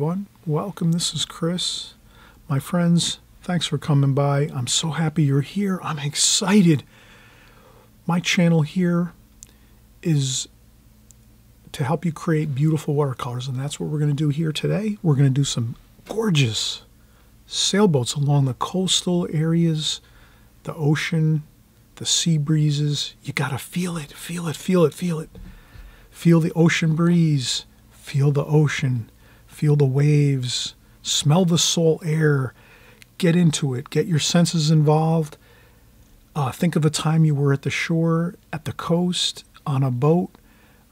everyone. Welcome. This is Chris. My friends, thanks for coming by. I'm so happy you're here. I'm excited. My channel here is to help you create beautiful watercolors, and that's what we're going to do here today. We're going to do some gorgeous sailboats along the coastal areas, the ocean, the sea breezes. You got to feel it, feel it, feel it, feel it. Feel the ocean breeze. Feel the ocean, feel the waves, smell the salt air, get into it, get your senses involved. Think of a time you were at the shore, at the coast, on a boat,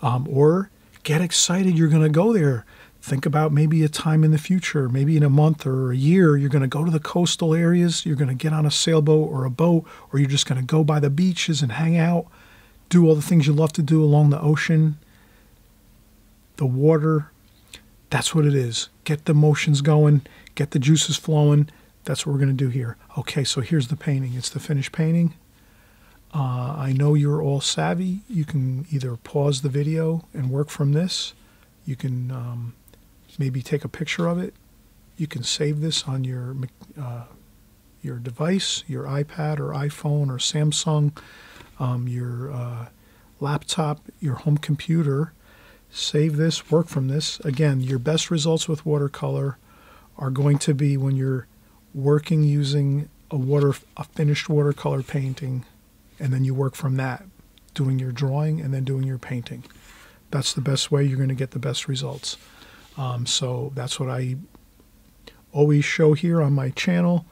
or get excited, you're going to go there. Think about maybe a time in the future, maybe in a month or a year, you're going to go to the coastal areas, you're going to get on a sailboat or a boat, or you're just going to go by the beaches and hang out, do all the things you love to do along the ocean. The water, that's what it is. Get the motions going, get the juices flowing. That's what we're going to do here. Okay, so here's the painting. It's the finished painting. I know you're all savvy. You can either pause the video and work from this. You can maybe take a picture of it. You can save this on your device, your iPad or iPhone or Samsung, your laptop, your home computer. Save this, work from this. Again, your best results with watercolor are going to be when you're working using a finished watercolor painting, and then you work from that, doing your drawing and then doing your painting. That's the best way you're going to get the best results. So that's what I always show here on my channel,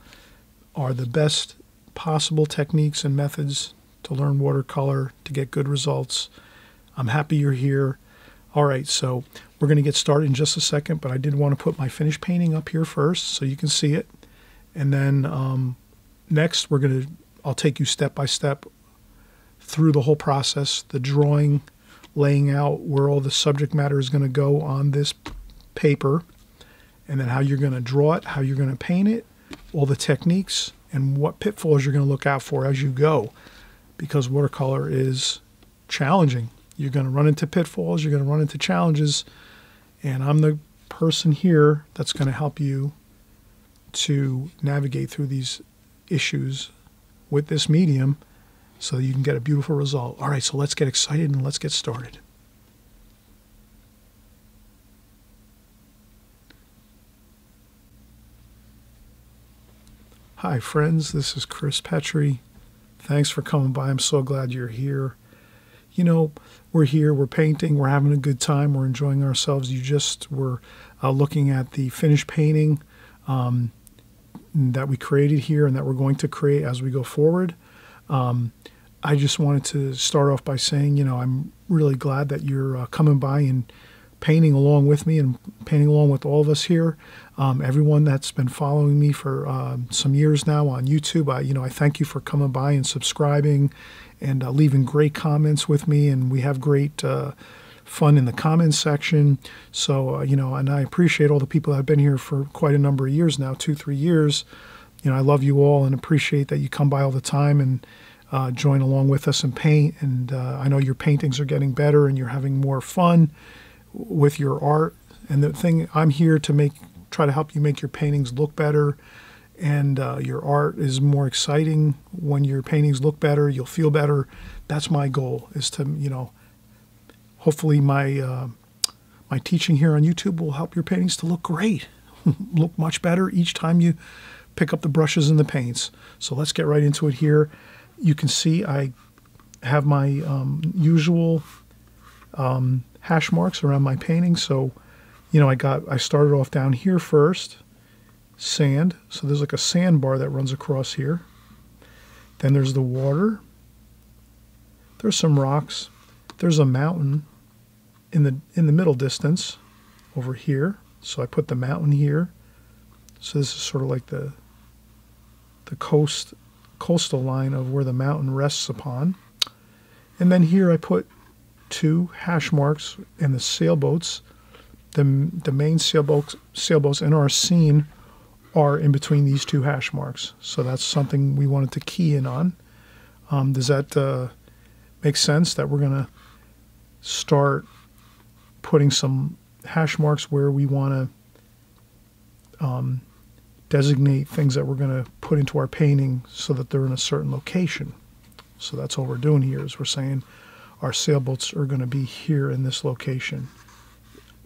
are the best possible techniques and methods to learn watercolor, to get good results. I'm happy you're here. All right, so we're going to get started in just a second, but I did want to put my finished painting up here first so you can see it. And then next, I'll take you step by step through the whole process, the drawing, laying out where all the subject matter is going to go on this paper, and then how you're going to draw it, how you're going to paint it, all the techniques, and what pitfalls you're going to look out for as you go, because watercolor is challenging. You're going to run into pitfalls, you're going to run into challenges, and I'm the person here that's going to help you to navigate through these issues with this medium so that you can get a beautiful result. All right, so let's get excited and let's get started. Hi friends, this is Chris Petri. Thanks for coming by. I'm so glad you're here. You know, we're here, we're painting, we're having a good time, we're enjoying ourselves. You just were looking at the finished painting that we created here and that we're going to create as we go forward. I just wanted to start off by saying, you know, I'm really glad that you're coming by and painting along with me and painting along with all of us here. Everyone that's been following me for some years now on YouTube, you know, I thank you for coming by and subscribing and leaving great comments with me, and we have great fun in the comments section. So, you know, and I appreciate all the people that have been here for quite a number of years now, 2-3 years. You know, I love you all and appreciate that you come by all the time and join along with us and paint. And I know your paintings are getting better and you're having more fun with your art. And the thing, I'm here to try to help you make your paintings look better. And your art is more exciting when your paintings look better. You'll feel better. That's my goal, is to, you know, hopefully my teaching here on YouTube will help your paintings to look great, look much better each time you pick up the brushes and the paints. So let's get right into it here. You can see I have my usual hash marks around my painting. So, you know, I started off down here first. Sand, so there's like a sandbar that runs across here. Then there's the water. There's some rocks. There's a mountain in the middle distance over here. So I put the mountain here. So this is sort of like the coastal line of where the mountain rests upon. And then here I put two hash marks and the sailboats. The main sailboats in our scene are in between these two hash marks. So that's something we wanted to key in on. Does that make sense, that we're gonna start putting some hash marks where we wanna designate things that we're going to put into our painting so that they're in a certain location. So that's all we're doing here, is we're saying our sailboats are going to be here in this location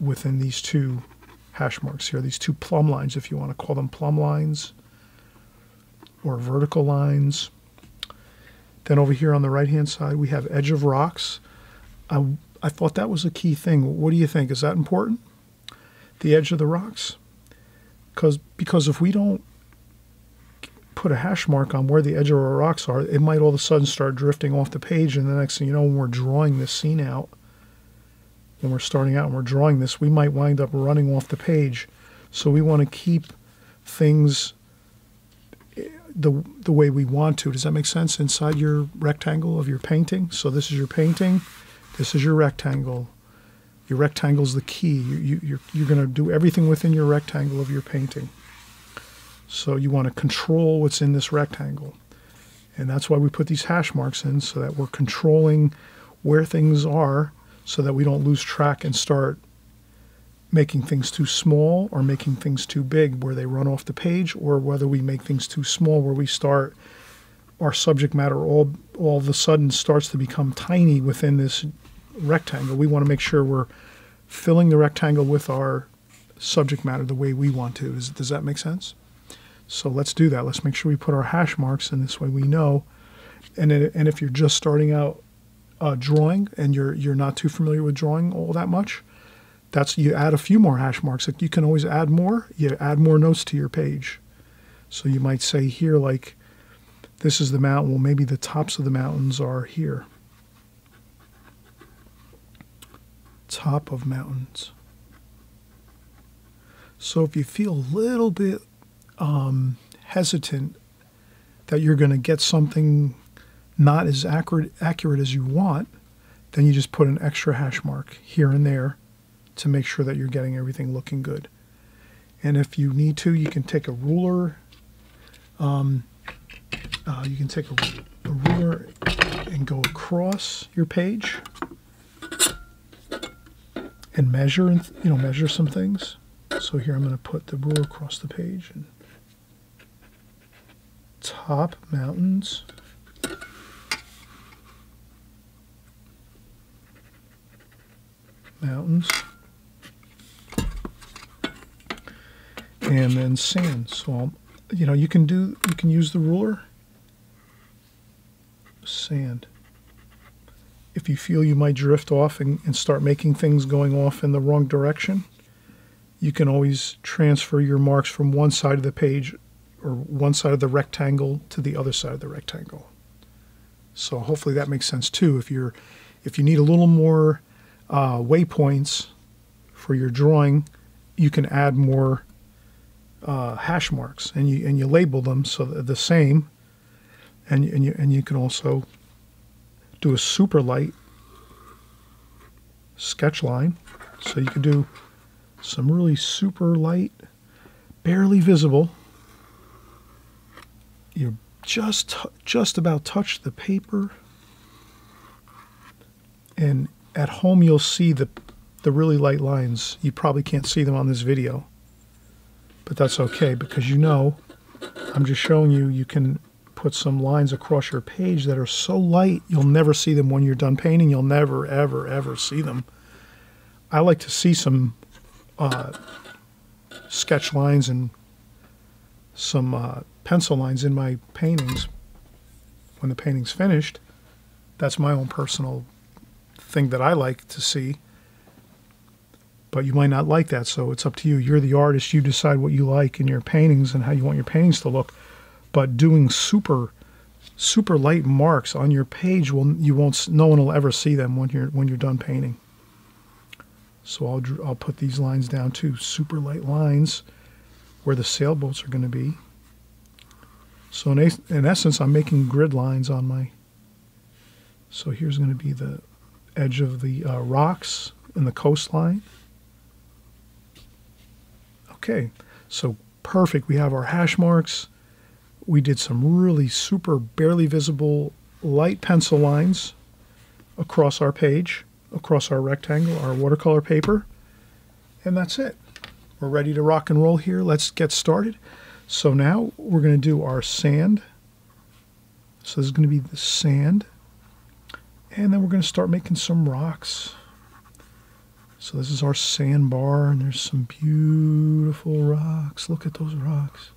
within these two hash marks here, these two plumb lines, if you want to call them plumb lines or vertical lines. Then over here on the right-hand side, we have edge of rocks. I thought that was a key thing. What do you think? Is that important? The edge of the rocks? Because if we don't put a hash mark on where the edge of our rocks are, it might all of a sudden start drifting off the page, and the next thing you know, when we're drawing this scene out, when we're starting out and we're drawing this, we might wind up running off the page. So we want to keep things the way we want to. Does that make sense? Inside your rectangle of your painting. So this is your painting. This is your rectangle. Your rectangle's the key. You're going to do everything within your rectangle of your painting. So you want to control what's in this rectangle. And that's why we put these hash marks in, so that we're controlling where things are, so that we don't lose track and start making things too small or making things too big where they run off the page, or whether we make things too small where we start, our subject matter all of a sudden starts to become tiny within this rectangle. We want to make sure we're filling the rectangle with our subject matter the way we want to. Does that make sense? So let's do that. Let's make sure we put our hash marks in, this way we know. And if you're just starting out drawing and you're not too familiar with drawing all that much, you add a few more hash marks. You can always add more. You add more notes to your page. So you might say here, like, this is the mountain. Well, maybe the tops of the mountains are here. Top of mountains. So if you feel a little bit hesitant that you're going to get something not as accurate as you want, then you just put an extra hash mark here and there to make sure that you're getting everything looking good. And if you need to, you can take a ruler. You can take a ruler and go across your page and measure, and measure some things. So here I'm going to put the ruler across the page and top mountains. Mountains. And then sand. So you can use the ruler. Sand. If you feel you might drift off and start making things going off in the wrong direction, you can always transfer your marks from one side of the page or one side of the rectangle to the other side of the rectangle. So hopefully that makes sense too. If you need a little more waypoints for your drawing, you can add more hash marks, and you label them so that they're the same, and you can also do a super light sketch line. So you can do some really super light, barely visible. You just about touch the paper, and at home you'll see the really light lines. You probably can't see them on this video, but that's okay, because I'm just showing you, you can put some lines across your page that are so light you'll never see them when you're done painting. You'll never, ever, ever see them. I like to see some sketch lines and some pencil lines in my paintings when the painting's finished. That's my own personal thing that I like to see, but you might not like that, so it's up to you. You're the artist. You decide what you like in your paintings and how you want your paintings to look. But doing super light marks on your page, no one will ever see them when you're done painting. So I'll put these lines down too, super light lines where the sailboats are going to be. So in essence, I'm making grid lines on my. So here's going to be the edge of the rocks and the coastline. Okay, so perfect. We have our hash marks. We did some really super barely visible light pencil lines across our page, across our rectangle, our watercolor paper, and that's it. We're ready to rock and roll here. Let's get started. So now we're going to do our sand. So this is going to be the sand. And then we're going to start making some rocks. So this is our sandbar, and there's some beautiful rocks. Look at those rocks.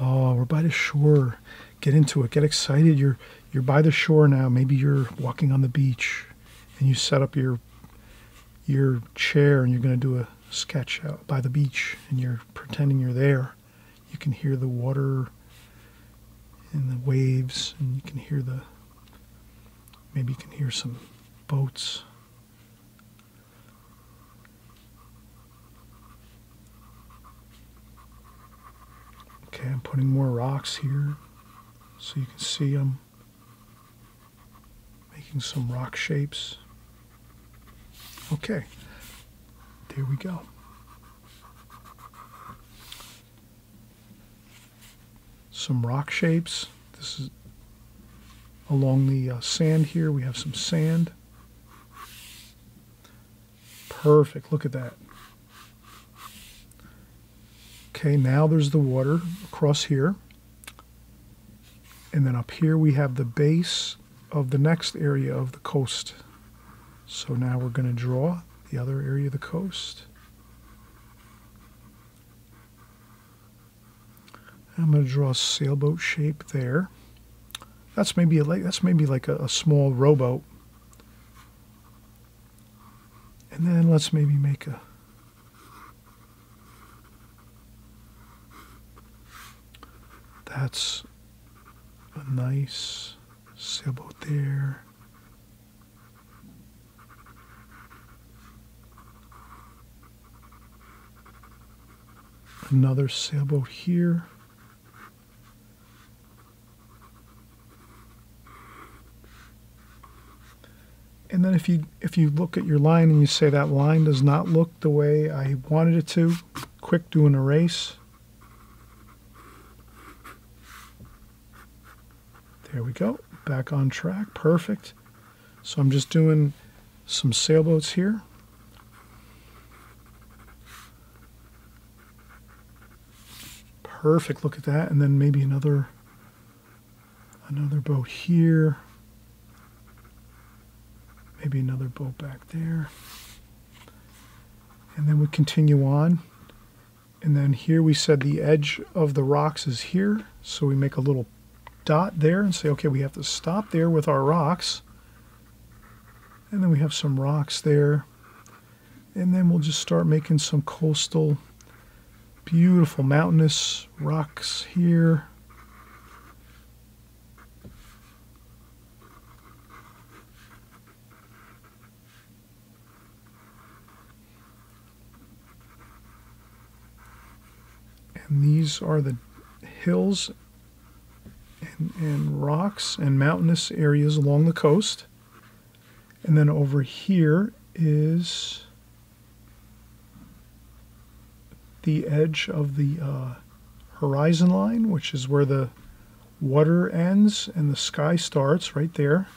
Oh, we're by the shore. Get into it. Get excited. You're by the shore now. Maybe you're walking on the beach, and you set up your chair, and you're going to do a sketch out by the beach, and you're pretending you're there. You can hear the water and the waves, and you can hear the, maybe you can hear some boats. Okay, I'm putting more rocks here so you can see I'm making some rock shapes. Okay, there we go. Some rock shapes. This is along the sand here. We have some sand. Perfect, look at that. Okay, now there's the water across here. And then up here we have the base of the next area of the coast. So now we're going to draw the other area of the coast. And I'm going to draw a sailboat shape there. That's maybe like a small rowboat. And then let's maybe make a that's a nice sailboat there. Another sailboat here. And then if you look at your line and you say that line does not look the way I wanted it to, quick, do an erase. There we go, back on track, perfect. So I'm just doing some sailboats here. Perfect, look at that, and then maybe another boat here. Maybe another boat back there. And then we continue on. And then here we said the edge of the rocks is here, so we make a little dot there and say, okay, we have to stop there with our rocks. And then we have some rocks there. And then we'll just start making some coastal, beautiful mountainous rocks here. And these are the hills and rocks and mountainous areas along the coast. And then over here is the edge of the horizon line, which is where the water ends and the sky starts, right there.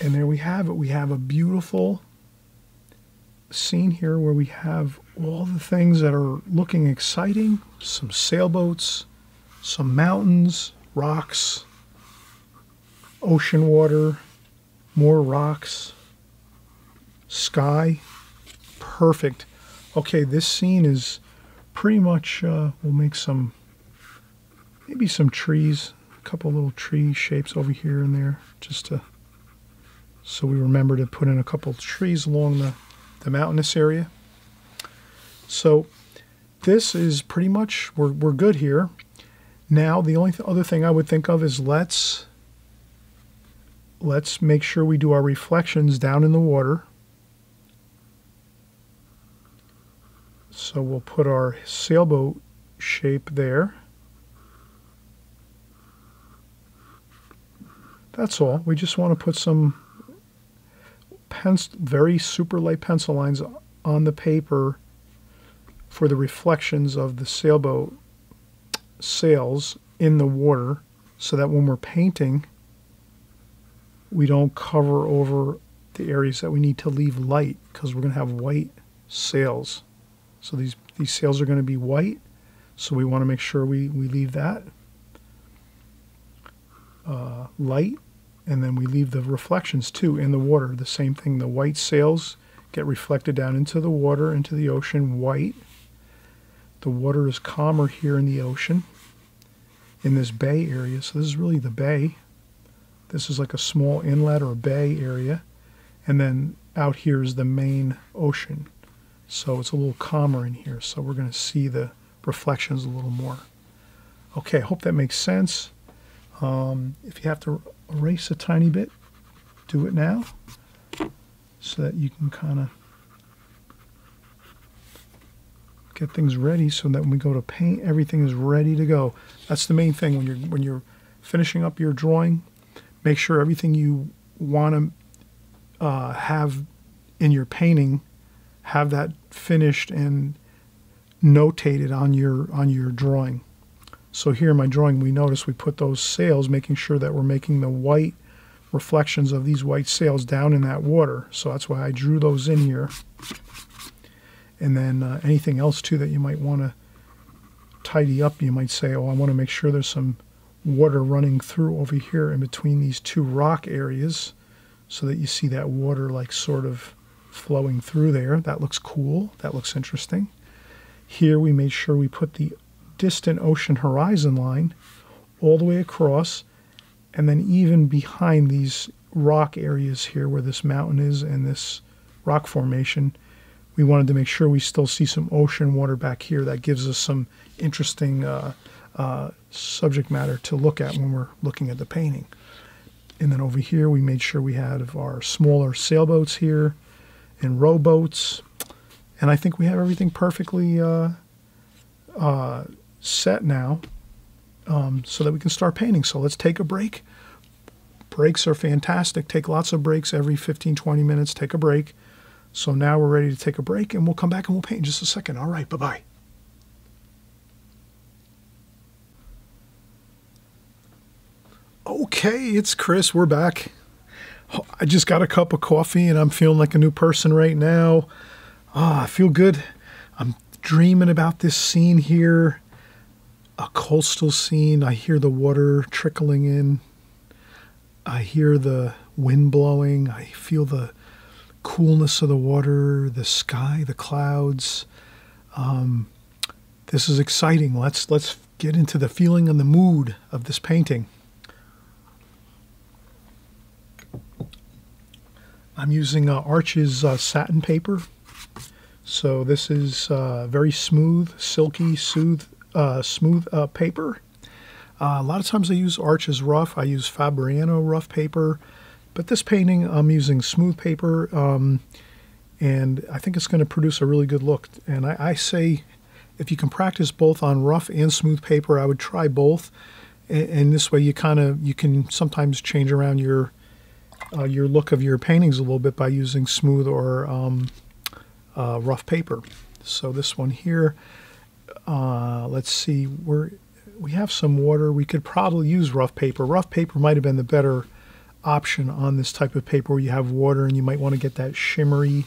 And there we have it. We have a beautiful scene here where we have all the things that are looking exciting, some sailboats, some mountains, rocks, ocean water, more rocks, sky, perfect. Okay, this scene is pretty much, we'll make some, maybe some trees, a couple little tree shapes over here and there, just to, so we remember to put in a couple trees along the mountainous area. So this is pretty much, we're good here. Now the only other thing I would think of is let's make sure we do our reflections down in the water. So we'll put our sailboat shape there. That's all. We just want to put some very super light pencil lines on the paper for the reflections of the sailboat sails in the water, so that when we're painting we don't cover over the areas that we need to leave light, because we're going to have white sails. So these sails are going to be white, so we want to make sure we leave that light, and then we leave the reflections too in the water. The same thing, the white sails get reflected down into the water, into the ocean, white. The water is calmer here in the ocean, in this bay area. So this is really the bay. This is like a small inlet or a bay area. And then out here is the main ocean. So it's a little calmer in here. So we're going to see the reflections a little more. Okay, I hope that makes sense. If you have to erase a tiny bit, do it now so that you can kind of get things ready, so that when we go to paint, everything is ready to go. That's the main thing. When you're finishing up your drawing, make sure everything you want to have in your painting, have that finished and notated on your drawing. So here in my drawing, we notice we put those sails, making sure that we're making the white reflections of these white sails down in that water. So that's why I drew those in here. And then anything else, too, that you might want to tidy up. You might say, oh, I want to make sure there's some water running through over here in between these two rock areas, so that you see that water like sort of flowing through there. That looks cool. That looks interesting. Here we made sure we put the distant ocean horizon line all the way across, and then even behind these rock areas here where this mountain is and this rock formation, we wanted to make sure we still see some ocean water back here. That gives us some interesting subject matter to look at when we're looking at the painting. And then over here, we made sure we had our smaller sailboats here and rowboats. And I think we have everything perfectly set now so that we can start painting. So let's take a break. Breaks are fantastic. Take lots of breaks every 15, 20 minutes. Take a break. So now we're ready to take a break, and we'll come back and we'll paint in just a second. All right, bye-bye. Okay, it's Chris. We're back. I just got a cup of coffee, and I'm feeling like a new person right now. I feel good. I'm dreaming about this scene here, a coastal scene. I hear the water trickling in. I hear the wind blowing. I feel the coolness of the water, the sky, the clouds. This is exciting. Let's get into the feeling and the mood of this painting. I'm using Arches satin paper. So this is very smooth, silky, smooth paper. A lot of times I use Arches rough. I use Fabriano rough paper. But this painting, I'm using smooth paper, and I think it's going to produce a really good look. And I say, if you can practice both on rough and smooth paper, I would try both. And this way, you can sometimes change around your look of your paintings a little bit by using smooth or rough paper. So this one here, let's see, we have some water. We could probably use rough paper. Rough paper might have been the better option on this type of paper, where you have water and you might want to get that shimmery,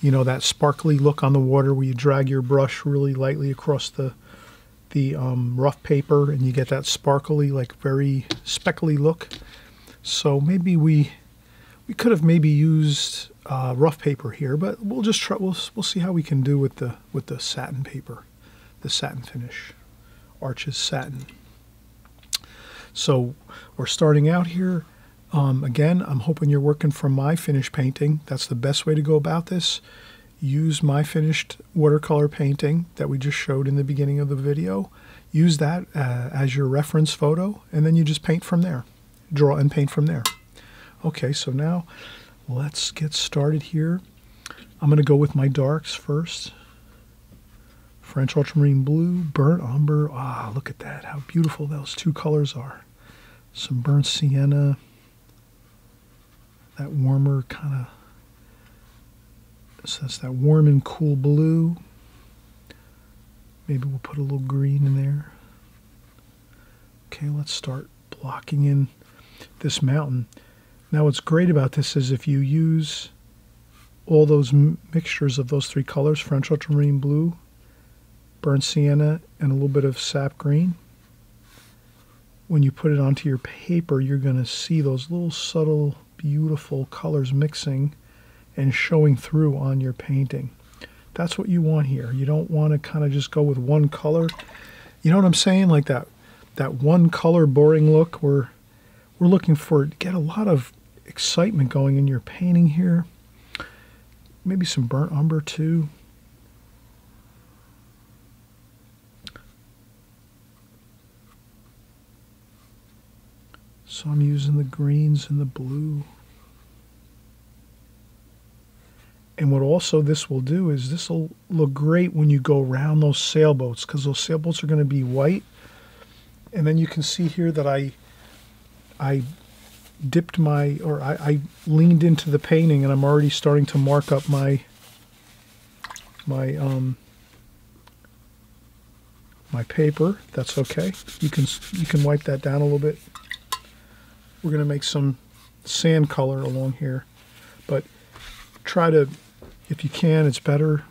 you know, that sparkly look on the water, where you drag your brush really lightly across the rough paper and you get that sparkly, like very speckly look. So maybe we could have maybe used rough paper here, but we'll just try. We'll see how we can do with the satin paper, the satin finish, Arches satin. So we're starting out here. Again, I'm hoping you're working from my finished painting. That's the best way to go about this. Use my finished watercolor painting that we just showed in the beginning of the video. Use that as your reference photo, and then you just paint from there. Draw and paint from there. Okay, so now let's get started here. I'm going to go with my darks first. French ultramarine blue, burnt umber. Ah, look at that. How beautiful those two colors are. Some burnt sienna. That warmer kind of, so that's that warm and cool blue. Maybe we'll put a little green in there. Okay, let's start blocking in this mountain. Now what's great about this is if you use all those mixtures of those three colors, French ultramarine blue, burnt sienna, and a little bit of sap green, when you put it onto your paper, you're going to see those little subtle, beautiful colors mixing and showing through on your painting. That's what you want here. You don't want to kind of just go with one color. You know what I'm saying? Like that one color boring look. We're looking for, get a lot of excitement going in your painting here. Maybe some burnt umber too. So I'm using the greens and the blue. And what also this will do is this will look great when you go around those sailboats, because those sailboats are going to be white. And then you can see here that I leaned into the painting, and I'm already starting to mark up my paper. That's okay. You can wipe that down a little bit. We're going to make some sand color along here, but try to, if you can, it's better.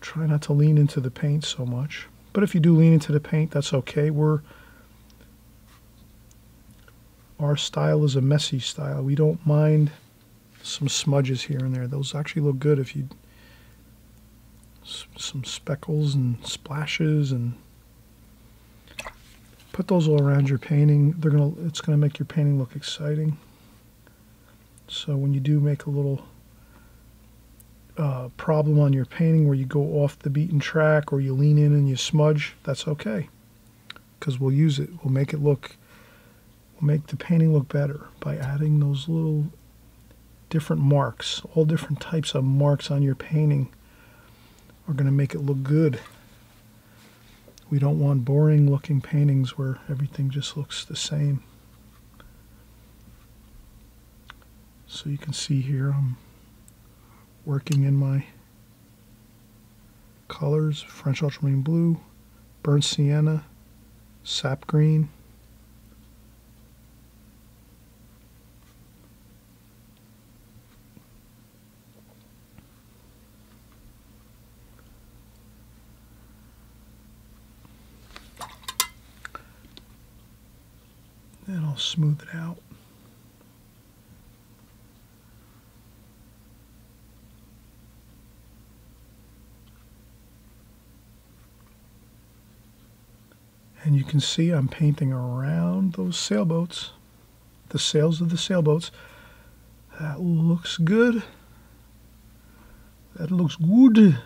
Try not to lean into the paint so much. But if you do lean into the paint, that's okay. Our style is a messy style. We don't mind some smudges here and there. Those actually look good if you, some speckles and splashes, and put those all around your painting. It's gonna make your painting look exciting. So when you do make a little problem on your painting where you go off the beaten track or you lean in and you smudge, that's okay, because we'll use it. We'll make it look, we'll make the painting look better by adding those little different marks. All different types of marks on your painting are going to make it look good. We don't want boring looking paintings where everything just looks the same. So you can see here I'm working in my colors, French ultramarine blue, burnt sienna, sap green. Then I'll smooth it out. And you can see I'm painting around those sailboats, the sails of the sailboats. That looks good. That looks good.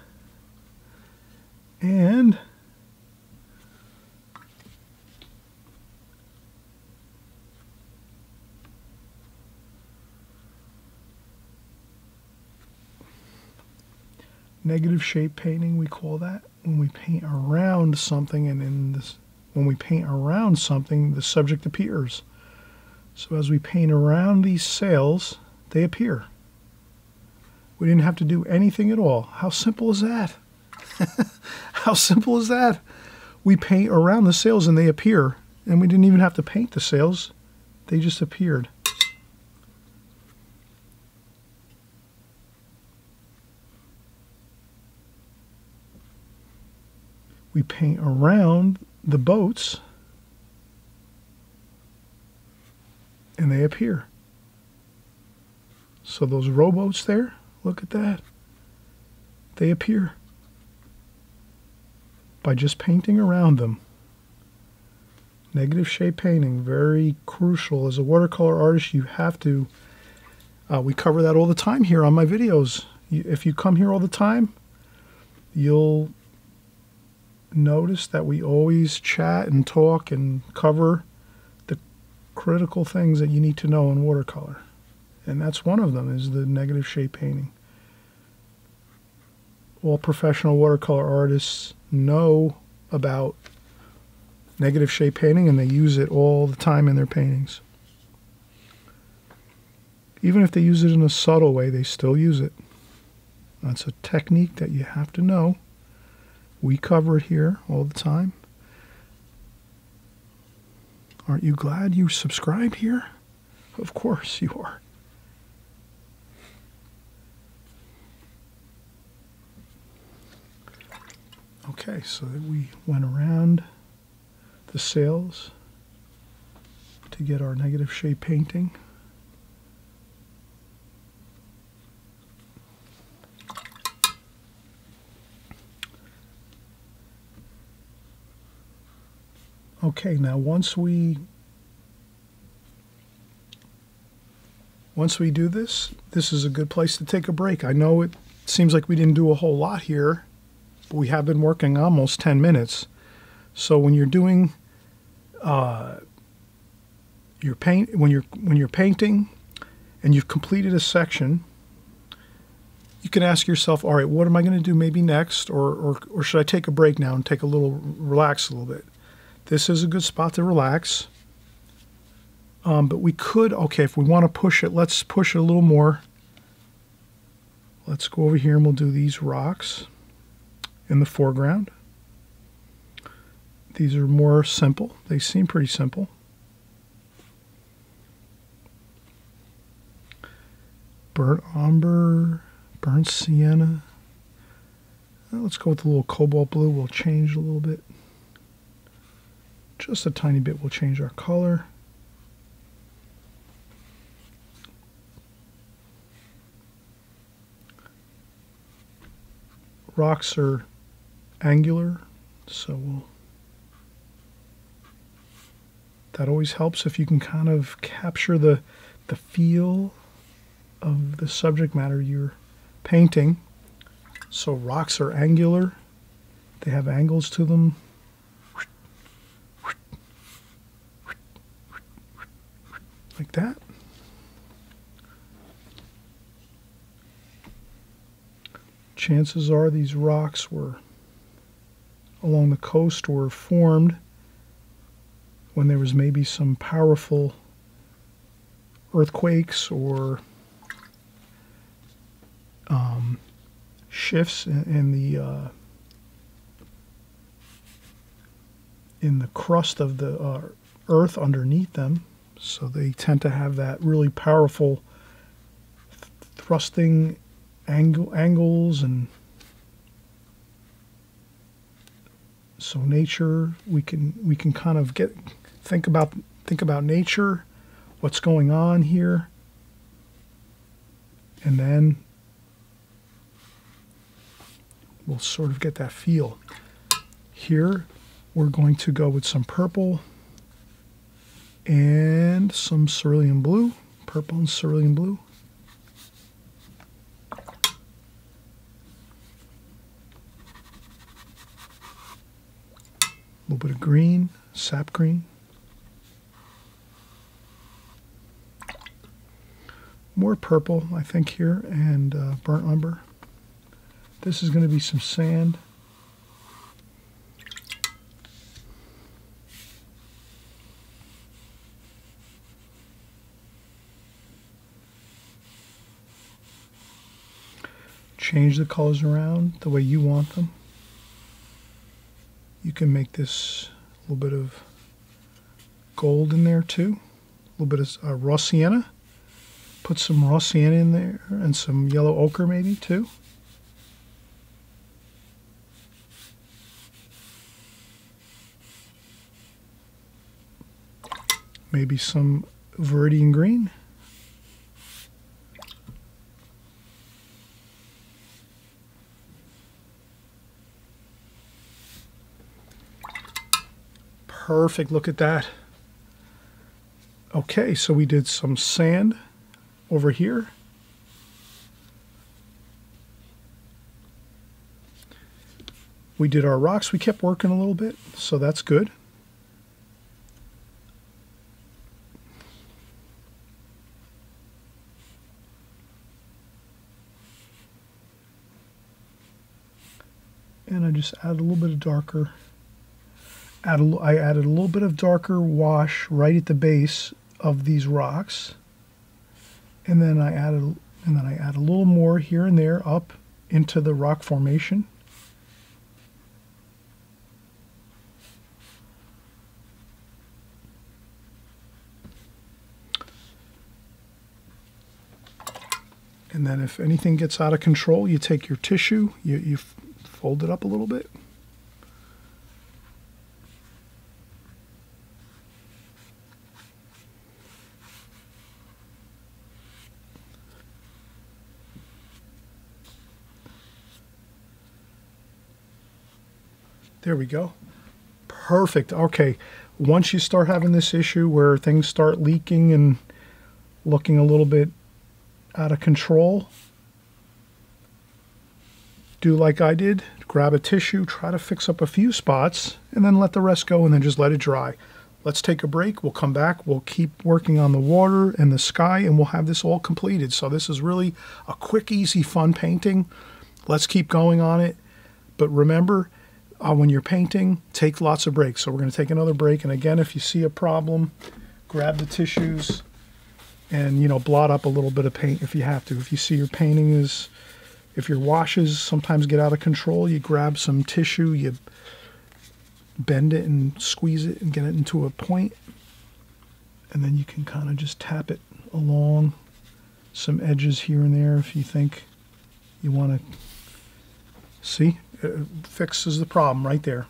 And negative shape painting, we call that, when we paint around something, and in this, when we paint around something, the subject appears. So as we paint around these sails, they appear. We didn't have to do anything at all. How simple is that? How simple is that? We paint around the sails and they appear. And we didn't even have to paint the sails. They just appeared. We paint around the boats and they appear. So those rowboats there, look at that. They appear by just painting around them. Negative shape painting, very crucial. As a watercolor artist, you have to, we cover that all the time here on my videos. If you come here all the time, you'll notice that we always chat and talk and cover the critical things that you need to know in watercolor. And that's one of them, is the negative shape painting. All professional watercolor artists know about negative shape painting, and they use it all the time in their paintings. Even if they use it in a subtle way, they still use it. That's a technique that you have to know. We cover it here all the time. Aren't you glad you subscribed here? Of course you are. Okay, so we went around the sails to get our negative shape painting. Okay, now once we do this, this is a good place to take a break. I know it seems like we didn't do a whole lot here, but we have been working almost 10 minutes. So when you're doing when you're painting and you've completed a section, you can ask yourself, all right, what am I going to do maybe next, or should I take a break now and take a little relax a little bit? This is a good spot to relax. But we could, okay, if we want to push it, let's push it a little more. Let's go over here and we'll do these rocks in the foreground. These are more simple. They seem pretty simple. Burnt umber, burnt sienna. Now let's go with the little cobalt blue. We'll change a little bit. Just a tiny bit. We'll change our color. Rocks are angular, so that always helps if you can kind of capture the feel of the subject matter you're painting. So rocks are angular, they have angles to them. Like that. Chances are these rocks were along the coast, were formed when there was maybe some powerful earthquakes or shifts in the crust of the earth underneath them. So they tend to have that really powerful thrusting angles, and so nature, we can kind of think about nature, what's going on here, and then we'll sort of get that feel. Here we're going to go with some purple and some cerulean blue, purple and cerulean blue. A little bit of green, sap green. More purple, I think, here, and burnt umber. This is going to be some sand. Change the colors around the way you want them. You can make this a little bit of gold in there too. A little bit of raw sienna. Put some raw sienna in there and some yellow ochre maybe too. Maybe some Viridian green. Perfect, look at that. Okay, so we did some sand over here. We did our rocks, we kept working a little bit, so that's good. And I just added a little bit of darker. I added a little bit of darker wash right at the base of these rocks, and then I add a little more here and there up into the rock formation. And then if anything gets out of control, you take your tissue, you fold it up a little bit. There we go. Perfect. Okay. Once you start having this issue where things start leaking and looking a little bit out of control, do like I did. Grab a tissue, try to fix up a few spots, and then let the rest go and then just let it dry. Let's take a break. We'll come back. We'll keep working on the water and the sky, and we'll have this all completed. So this is really a quick, easy, fun painting. Let's keep going on it. But remember, when you're painting, take lots of breaks. So we're going to take another break, and again, if you see a problem, grab the tissues and, you know, blot up a little bit of paint if you have to. If you see your painting is, if your washes sometimes get out of control, you grab some tissue, you bend it and squeeze it and get it into a point, and then you can kind of just tap it along some edges here and there if you think you want to. See? It fixes the problem right there.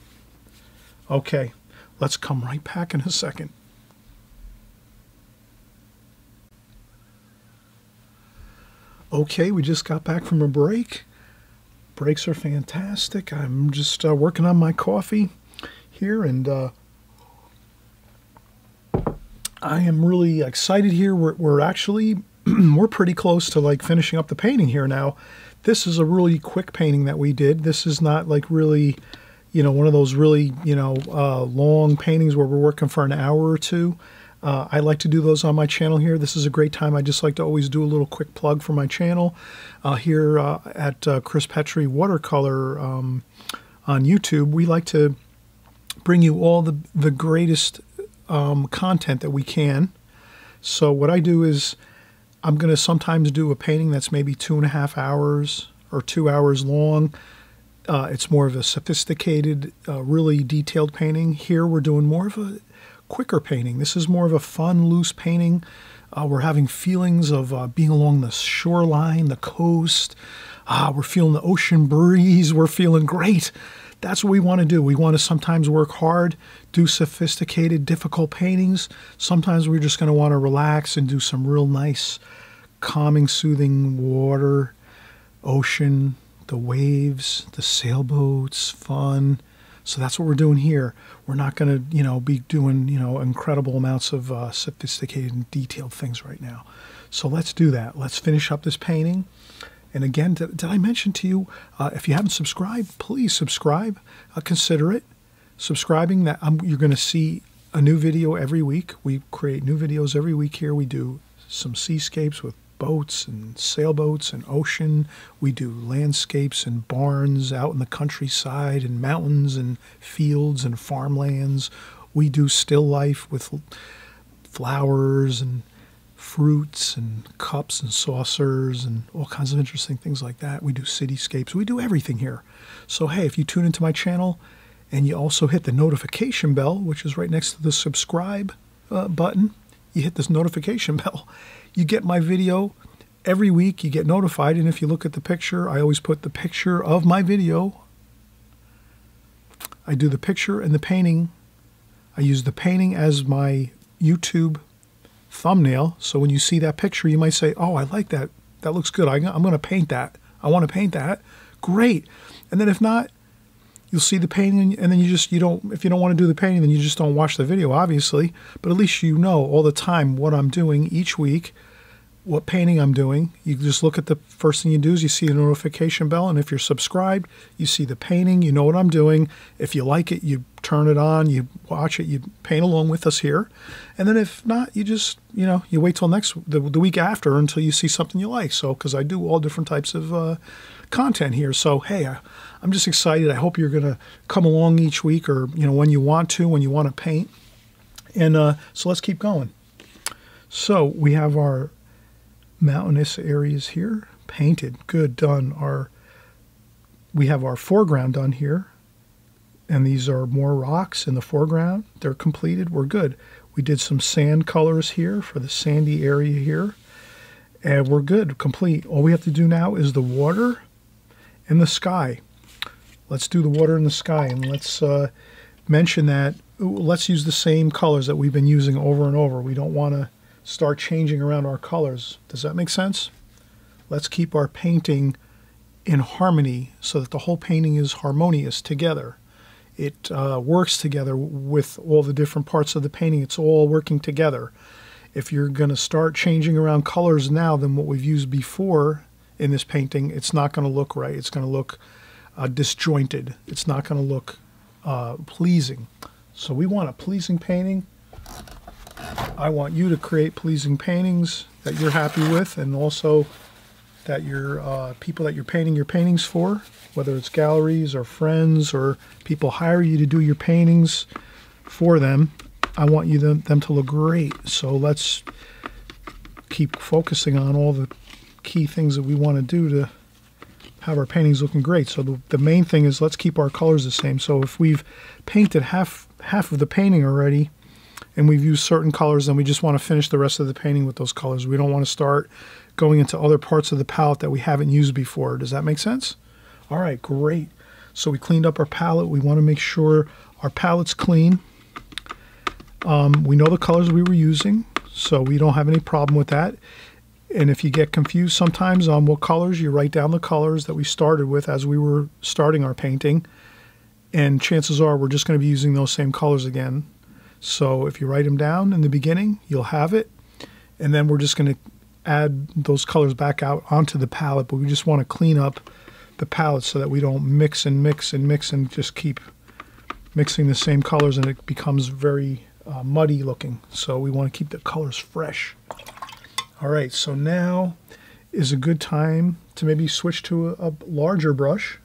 Okay, let's come right back in a second. Okay, we just got back from a break. Breaks are fantastic. I'm just working on my coffee here, and I am really excited here. We're actually we're pretty close to like finishing up the painting here now. This is a really quick painting that we did. This is not like really, you know, one of those really, you know, long paintings where we're working for an hour or two. I like to do those on my channel here. This is a great time. I just like to always do a little quick plug for my channel here at Chris Petri Watercolor on YouTube. We like to bring you all the greatest content that we can. So what I do is, I'm going to sometimes do a painting that's maybe 2.5 hours or 2 hours long. It's more of a sophisticated, really detailed painting. Here we're doing more of a quicker painting. This is more of a fun, loose painting. We're having feelings of being along the shoreline, the coast. We're feeling the ocean breeze. We're feeling great. That's what we want to do. We want to sometimes work hard, do sophisticated, difficult paintings. Sometimes we're just going to want to relax and do some real nice, calming, soothing water, ocean, the waves, the sailboats, fun. So that's what we're doing here. We're not going to, you know, be doing, you know, incredible amounts of sophisticated and detailed things right now. So let's do that. Let's finish up this painting. And again, did I mention to you, if you haven't subscribed, please subscribe. Consider it. Subscribing, that you're going to see a new video every week. We create new videos every week here. We do some seascapes with boats and sailboats and ocean. We do landscapes and barns out in the countryside and mountains and fields and farmlands. We do still life with flowers and fruits and cups and saucers and all kinds of interesting things like that. We do cityscapes. We do everything here. So, hey, if you tune into my channel and you also hit the notification bell, which is right next to the subscribe button, you hit this notification bell. You get my video every week. You get notified. And if you look at the picture, I always put the picture of my video. I do the picture and the painting. I use the painting as my YouTube thumbnail. So when you see that picture, you might say, oh, I like that. That looks good. I'm going to paint that. I want to paint that. Great. And then if not, you'll see the painting, and then if you don't want to do the painting, then you just don't watch the video, obviously. But at least you know all the time what I'm doing each week, what painting I'm doing. You just look at the first thing you do is you see the notification bell, and if you're subscribed, you see the painting, you know what I'm doing. If you like it, you turn it on, you watch it, you paint along with us here. And then if not, you just, you know, you wait till the week after until you see something you like. So, because I do all different types of content here. So, hey, I'm just excited. I hope you're going to come along each week, or, you know, when you want to paint. And so let's keep going. So we have our mountainous areas here painted. Good, done. We have our foreground done here, and these are more rocks in the foreground. They're completed. We're good. We did some sand colors here for the sandy area here, and we're good, complete. All we have to do now is the water and the sky. Let's do the water and the sky, and let's mention that let's use the same colors that we've been using over and over. We don't want to start changing around our colors. Does that make sense? Let's keep our painting in harmony so that the whole painting is harmonious together. It works together with all the different parts of the painting. It's all working together. If you're going to start changing around colors now than what we've used before in this painting, it's not going to look right. It's going to look disjointed. It's not going to look pleasing. So we want a pleasing painting. I want you to create pleasing paintings that you're happy with, and also that your people that you're painting your paintings for, whether it's galleries or friends or people hire you to do your paintings for them, I want you them to look great. So let's keep focusing on all the key things that we want to do to have our paintings looking great. So the main thing is let's keep our colors the same. So if we've painted half of the painting already and we've used certain colors, then we just want to finish the rest of the painting with those colors. We don't want to start going into other parts of the palette that we haven't used before. Does that make sense? All right, great. So we cleaned up our palette. We want to make sure our palette's clean. We know the colors we were using, so we don't have any problem with that. And if you get confused sometimes on what colors, you write down the colors that we started with as we were starting our painting. And chances are we're just going to be using those same colors again. So if you write them down in the beginning, you'll have it. And then we're just going to add those colors back out onto the palette, but we just want to clean up the palette so that we don't mix and mix and mix and just keep mixing the same colors, and it becomes very muddy looking. So we want to keep the colors fresh. All right, so now is a good time to maybe switch to a larger brush.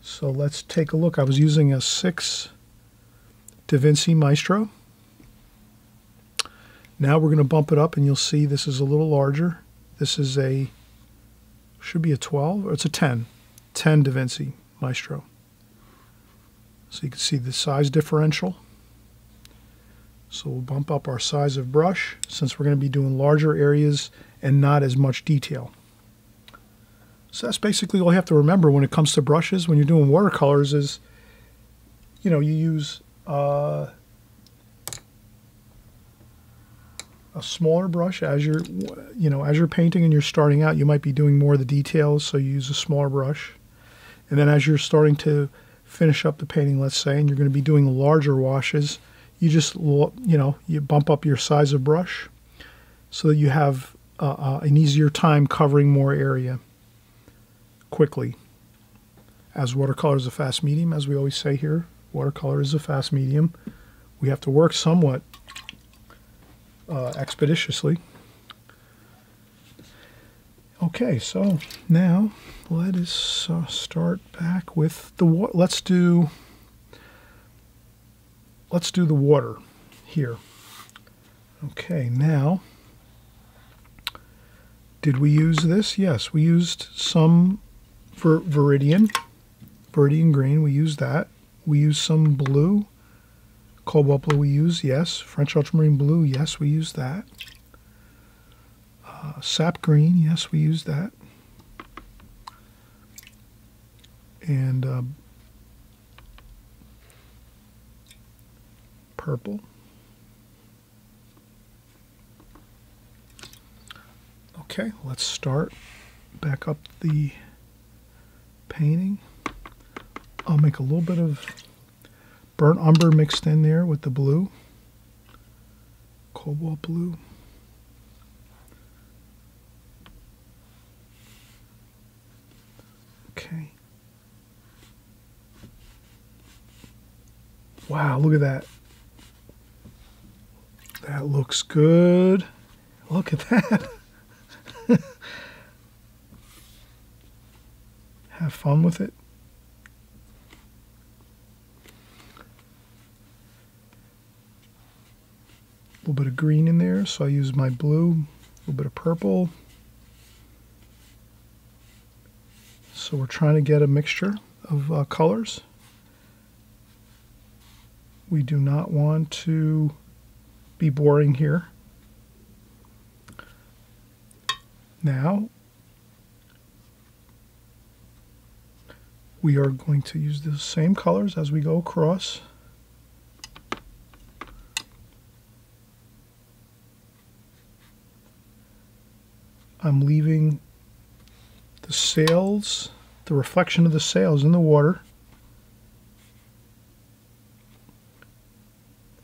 So let's take a look. I was using a 6 Da Vinci Maestro. Now we're going to bump it up, and you'll see this is a little larger. This is a, should be a 12, or it's a 10. 10 Da Vinci Maestro. So you can see the size differential. So we'll bump up our size of brush since we're going to be doing larger areas and not as much detail. So that's basically all you have to remember when it comes to brushes. When you're doing watercolors is, you know, you use a smaller brush as you're, you know, as you're painting and you're starting out, you might be doing more of the details, so you use a smaller brush. And then as you're starting to finish up the painting, let's say, and you're going to be doing larger washes, you just, you know, you bump up your size of brush so that you have an easier time covering more area quickly. As watercolor is a fast medium, as we always say here, watercolor is a fast medium. We have to work somewhat expeditiously. Okay, so now let us start back with the water. Let's do the water here. Okay, now did we use this? Yes, we used some Viridian green. We used that. We used some blue. Cobalt blue we use, yes. French ultramarine blue, yes, we use that. Sap green, yes, we use that. And purple. Okay, let's start back up the painting. I'll make a little bit of burnt umber mixed in there with the blue, cobalt blue. Okay. Wow, look at that. That looks good. Look at that. Have fun with it. A little bit of green in there, so I use my blue, a little bit of purple. So we're trying to get a mixture of colors. We do not want to be boring here. Now we are going to use the same colors as we go across. I'm leaving the sails, the reflection of the sails in the water.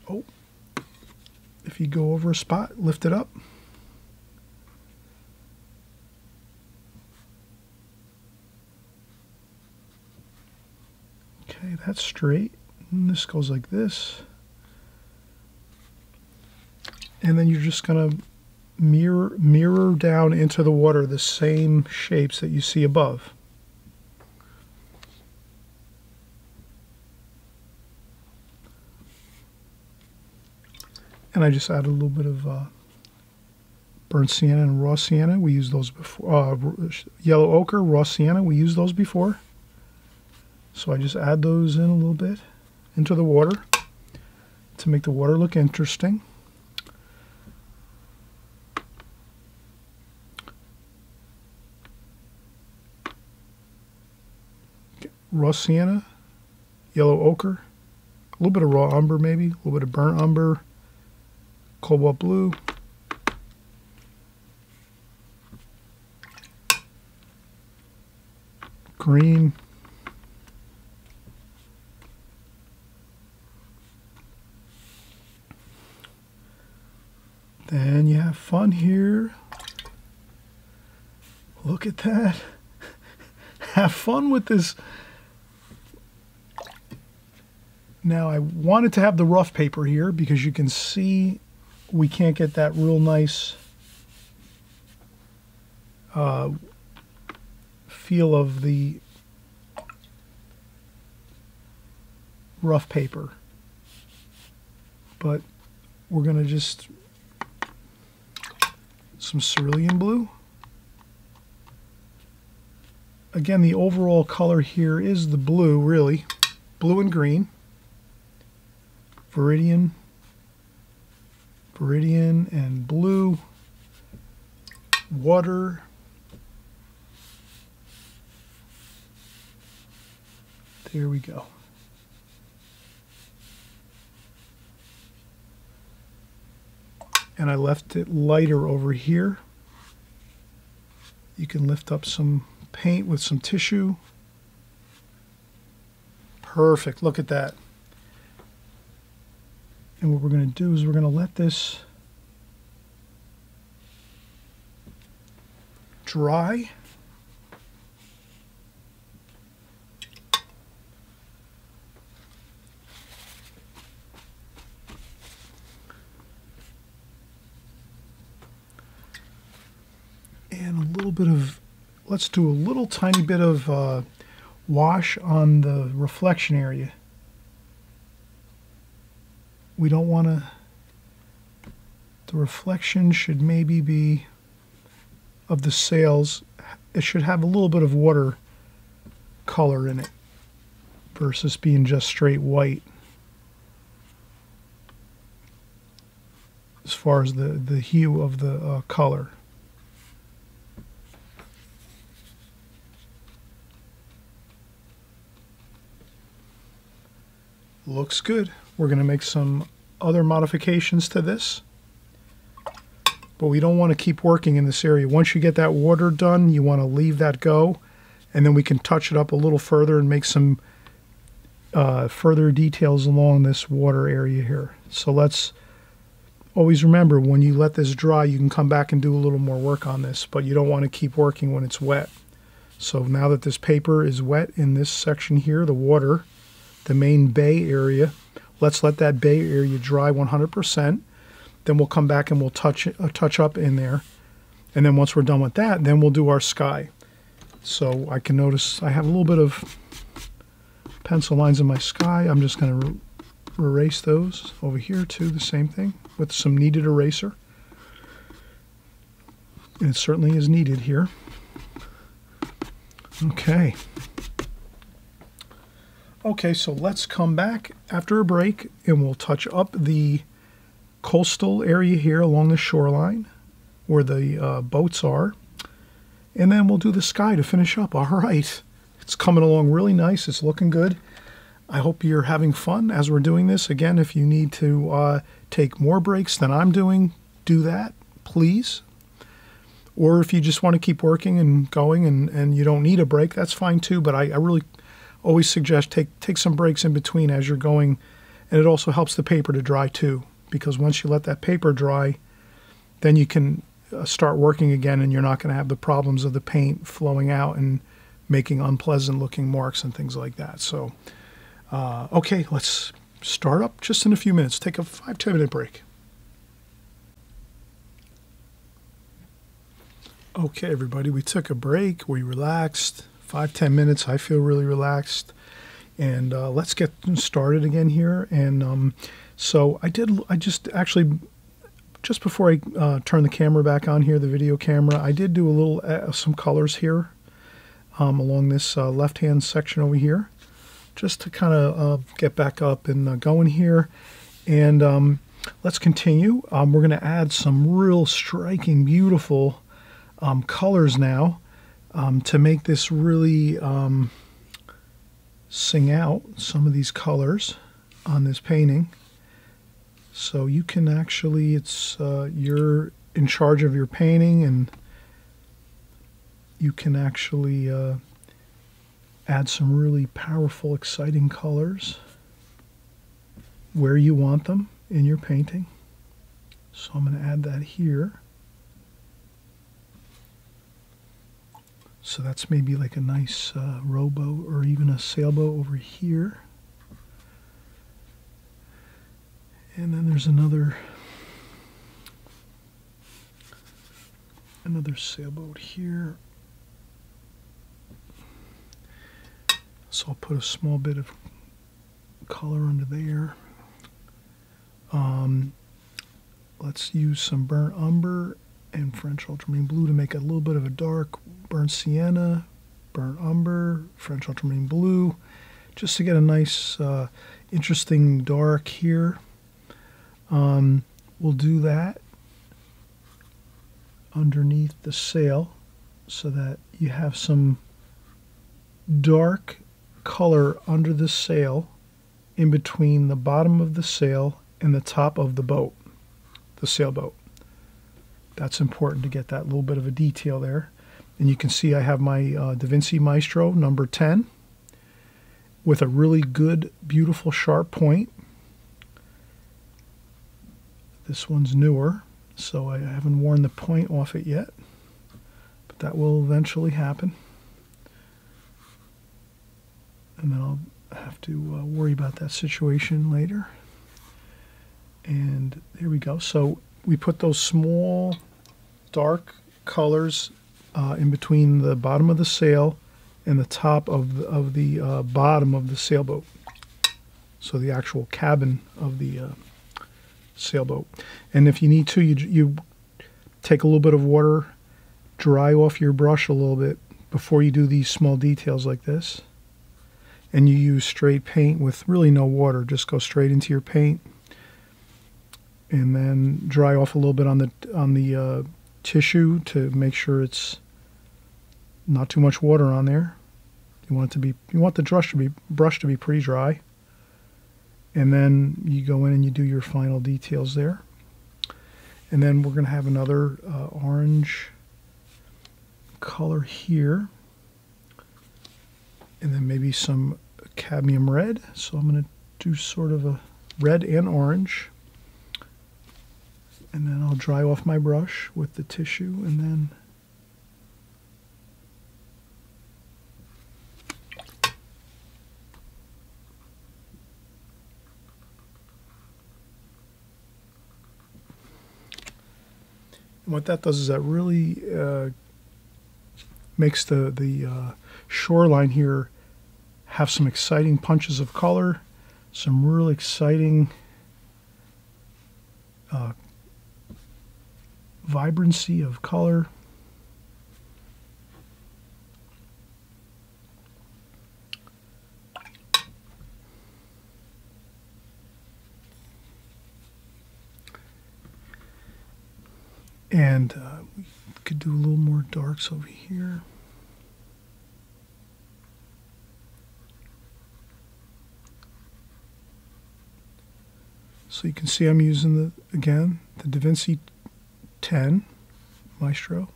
Oh, if you go over a spot, lift it up. Okay, that's straight. And this goes like this. And then you're just gonna mirror down into the water the same shapes that you see above. And I just added a little bit of burnt sienna and raw sienna. We used those before. Yellow ochre, raw sienna, we used those before. So I just add those in a little bit into the water to make the water look interesting. Raw sienna, yellow ochre, a little bit of raw umber maybe, a little bit of burnt umber, cobalt blue. Green. Then you have fun here. Look at that. Have fun with this. Now I wanted to have the rough paper here because you can see we can't get that real nice feel of the rough paper. But we're going to just some cerulean blue. Again, the overall color here is the blue, really. Blue and green. Viridian and blue, water, there we go. And I left it lighter over here. You can lift up some paint with some tissue. Perfect, look at that. And what we're going to do is we're going to let this dry. And a little bit of, let's do a little tiny bit of wash on the reflection area. We don't want to, the reflection should maybe be of the sails. It should have a little bit of water color in it versus being just straight white. As far as the hue of the color. Looks good. We're going to make some other modifications to this, but we don't want to keep working in this area. Once you get that water done, you want to leave that go, and then we can touch it up a little further and make some further details along this water area here. So let's always remember, when you let this dry, you can come back and do a little more work on this, but you don't want to keep working when it's wet. So now that this paper is wet in this section here, the water, the main bay area, let's let that bay area dry 100%. Then we'll come back and we'll touch up in there. And then once we're done with that, then we'll do our sky. So I can notice I have a little bit of pencil lines in my sky. I'm just going to erase those over here too, the same thing, with some kneaded eraser. And it certainly is needed here. Okay. Okay, so let's come back after a break and we'll touch up the coastal area here along the shoreline where the boats are. And then we'll do the sky to finish up. All right. It's coming along really nice. It's looking good. I hope you're having fun as we're doing this. Again, if you need to take more breaks than I'm doing, do that, please. Or if you just want to keep working and going and you don't need a break, that's fine too. But I really always suggest take some breaks in between as you're going. And it also helps the paper to dry too, because once you let that paper dry, then you can start working again and you're not going to have the problems of the paint flowing out and making unpleasant looking marks and things like that. So, okay, let's start up just in a few minutes. Take a 5-10 minute break. Okay, everybody, we took a break. We relaxed. 5-10 minutes. I feel really relaxed. And let's get started again here. And so just before I turn the camera back on here, the video camera, I did do a little, some colors here along this left-hand section over here, just to kind of get back up and going here. And let's continue. We're going to add some real striking, beautiful colors now to make this really sing out some of these colors on this painting. So you can actually, it's you're in charge of your painting, and you can actually add some really powerful, exciting colors where you want them in your painting. So I'm going to add that here. So that's maybe like a nice rowboat or even a sailboat over here. And then there's another sailboat here. So I'll put a small bit of color under there. Let's use some burnt umber and French ultramarine blue to make a little bit of a dark burnt sienna, burnt umber, French ultramarine blue, just to get a nice, interesting dark here. We'll do that underneath the sail so that you have some dark color under the sail in between the bottom of the sail and the top of the boat, the sailboat. That's important to get that little bit of a detail there. And you can see I have my Da Vinci Maestro number 10 with a really good, beautiful, sharp point. This one's newer, so I haven't worn the point off it yet, but that will eventually happen. And then I'll have to worry about that situation later. And there we go. So we put those small dark colors in between the bottom of the sail and the top of the bottom of the sailboat. So the actual cabin of the sailboat. And if you need to, you take a little bit of water, dry off your brush a little bit before you do these small details like this. And you use straight paint with really no water. Just go straight into your paint and then dry off a little bit on the tissue to make sure it's not too much water on there. You want the brush to be pretty dry. And then you go in and you do your final details there. And then we're going to have another orange color here. And then maybe some cadmium red. So I'm going to do sort of a red and orange. And then I'll dry off my brush with the tissue and then what that does is that really makes the shoreline here have some exciting punches of color, some really exciting vibrancy of color. And could do a little more darks over here. So you can see I'm using the Da Vinci 10 Maestro,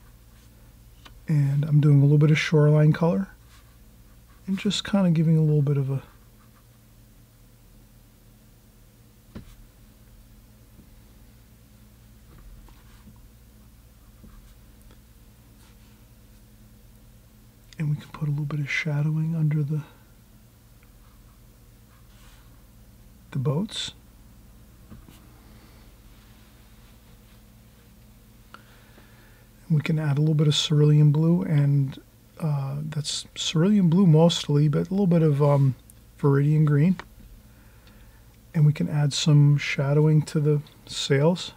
and I'm doing a little bit of shoreline color and just kind of giving a little bit of a and we can put a little bit of shadowing under the boats. We can add a little bit of cerulean blue, and that's cerulean blue mostly, but a little bit of Viridian green. And we can add some shadowing to the sails.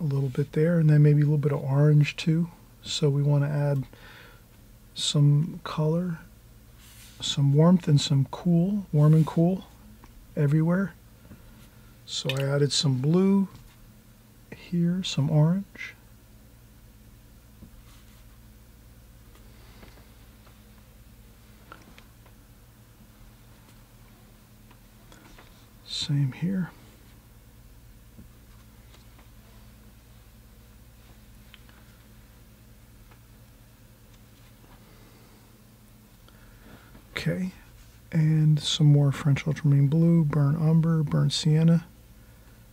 A little bit there, and then maybe a little bit of orange too. So we want to add some color, some warmth, and some cool, warm and cool everywhere. So I added some blue here, some orange. Same here. Okay, and some more French ultramarine blue, burnt umber, burnt sienna,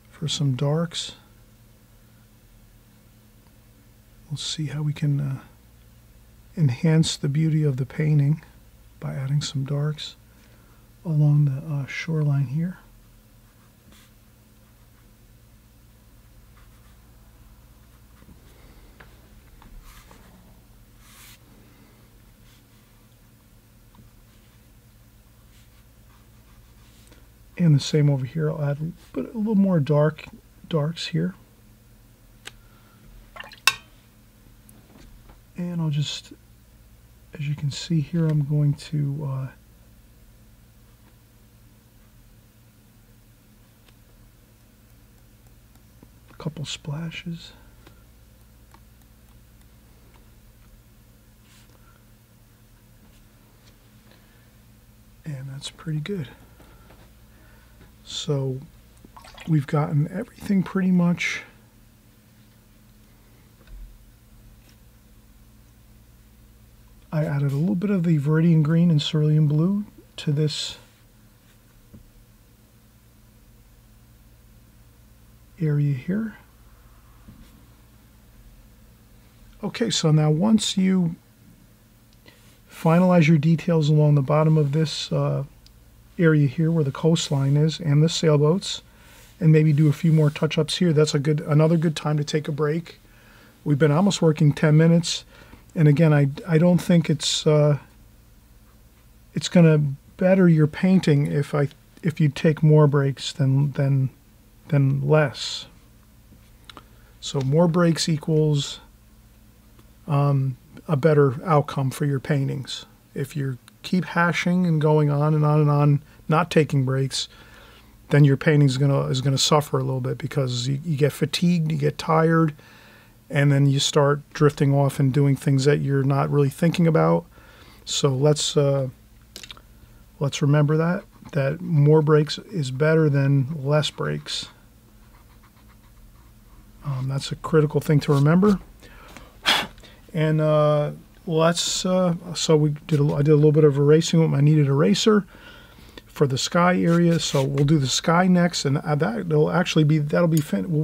for some darks. We'll see how we can enhance the beauty of the painting by adding some darks along the shoreline here. And the same over here, I'll add a little more darks here. And I'll just, as you can see here, I'm going to a couple splashes. And that's pretty good. So we've gotten everything pretty much . I added a little bit of the Viridian green and cerulean blue to this area here. Okay, so now once you finalize your details along the bottom of this area here where the coastline is and the sailboats, and maybe do a few more touch-ups here, that's another good time to take a break. We've been almost working 10 minutes, and again, I don't think it's gonna better your painting if you take more breaks than less. So more breaks equals a better outcome for your paintings. If you're keep hashing and going on and on and on, not taking breaks, then your painting is gonna suffer a little bit, because you get fatigued, you get tired, and then you start drifting off and doing things that you're not really thinking about. So let's remember that more breaks is better than less breaks. That's a critical thing to remember. And I did a little bit of erasing with my kneaded eraser for the sky area, so we'll do the sky next, and we'll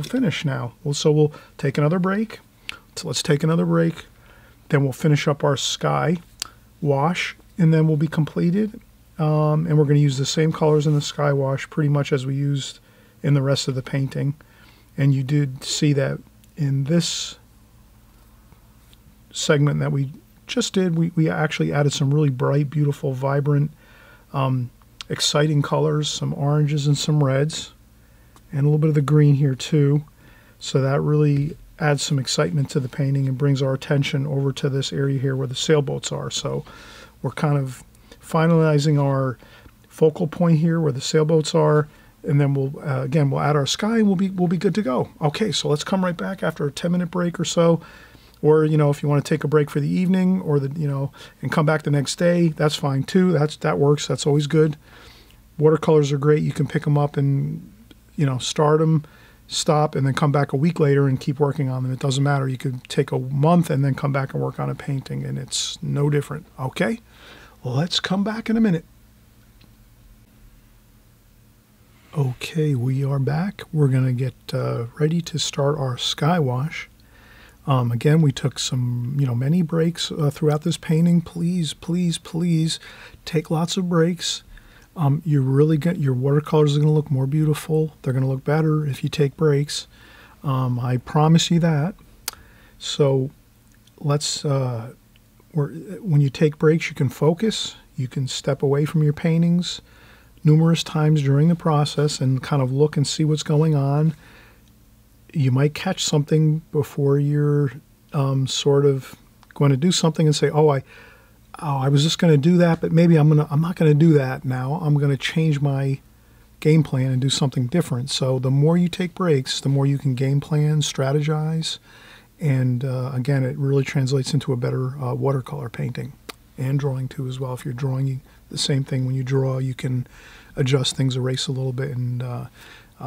finish now. So we'll take another break. So let's take another break, then we'll finish up our sky wash, and then we'll be completed. And we're going to use the same colors in the sky wash pretty much as we used in the rest of the painting. And you did see that in this segment that we just did, we actually added some really bright, beautiful, vibrant, exciting colors, some oranges and some reds, and a little bit of the green here too. So that really adds some excitement to the painting and brings our attention over to this area here where the sailboats are. So we're kind of finalizing our focal point here where the sailboats are, And then we'll, again, we'll add our sky and we'll be good to go. Okay, so let's come right back after a 10-minute break or so. Or, you know, if you want to take a break for the evening or the, you know, and come back the next day, that's fine too. That works. That's always good. Watercolors are great. You can pick them up and, you know, start them, stop, and then come back a week later and keep working on them. It doesn't matter. You could take a month and then come back and work on a painting, and it's no different. Okay, let's come back in a minute. Okay, we are back. We're going to get ready to start our sky wash. Again, we took some, you know, many breaks throughout this painting. Please, please, please take lots of breaks. You're really good. Your watercolors are going to look more beautiful. They're going to look better if you take breaks. I promise you that. So let's, when you take breaks, you can focus. You can step away from your paintings numerous times during the process and kind of look and see what's going on. You might catch something before you're sort of going to do something and say, "Oh, I was just going to do that, but maybe I'm not going to do that now. I'm going to change my game plan and do something different." So the more you take breaks, the more you can game plan, strategize, and again, it really translates into a better watercolor painting and drawing too as well. If you're drawing, the same thing when you draw, you can adjust things, erase a little bit, and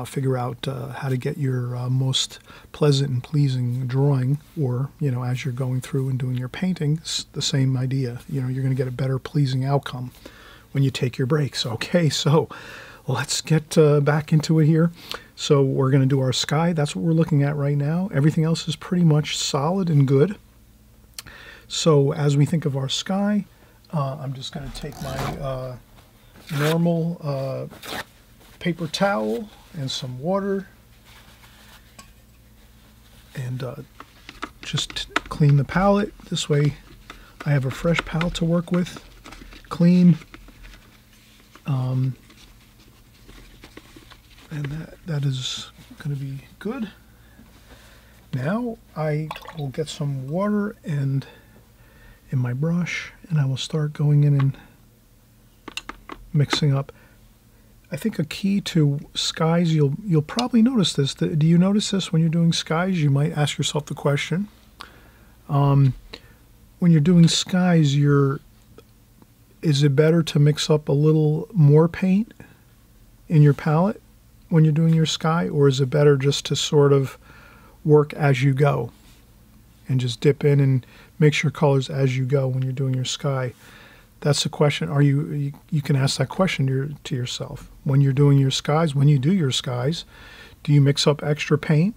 figure out how to get your most pleasant and pleasing drawing, or, you know, as you're going through and doing your paintings, the same idea. You know, you're going to get a better pleasing outcome when you take your breaks. Okay, so let's get back into it here. So we're going to do our sky. That's what we're looking at right now. Everything else is pretty much solid and good. So as we think of our sky, I'm just going to take my normal paper towel and some water and just clean the palette. This way I have a fresh palette to work with, clean, and that is going to be good. Now I will get some water and in my brush, and I will start going in and mixing up. I think a key to skies, you'll probably notice this. Do you notice this when you're doing skies? You might ask yourself the question. When you're doing skies, is it better to mix up a little more paint in your palette when you're doing your sky, or is it better just to sort of work as you go and just dip in and mix your colors as you go when you're doing your sky? That's the question. You can ask that question to yourself. When you're doing your skies, when you do your skies, do you mix up extra paint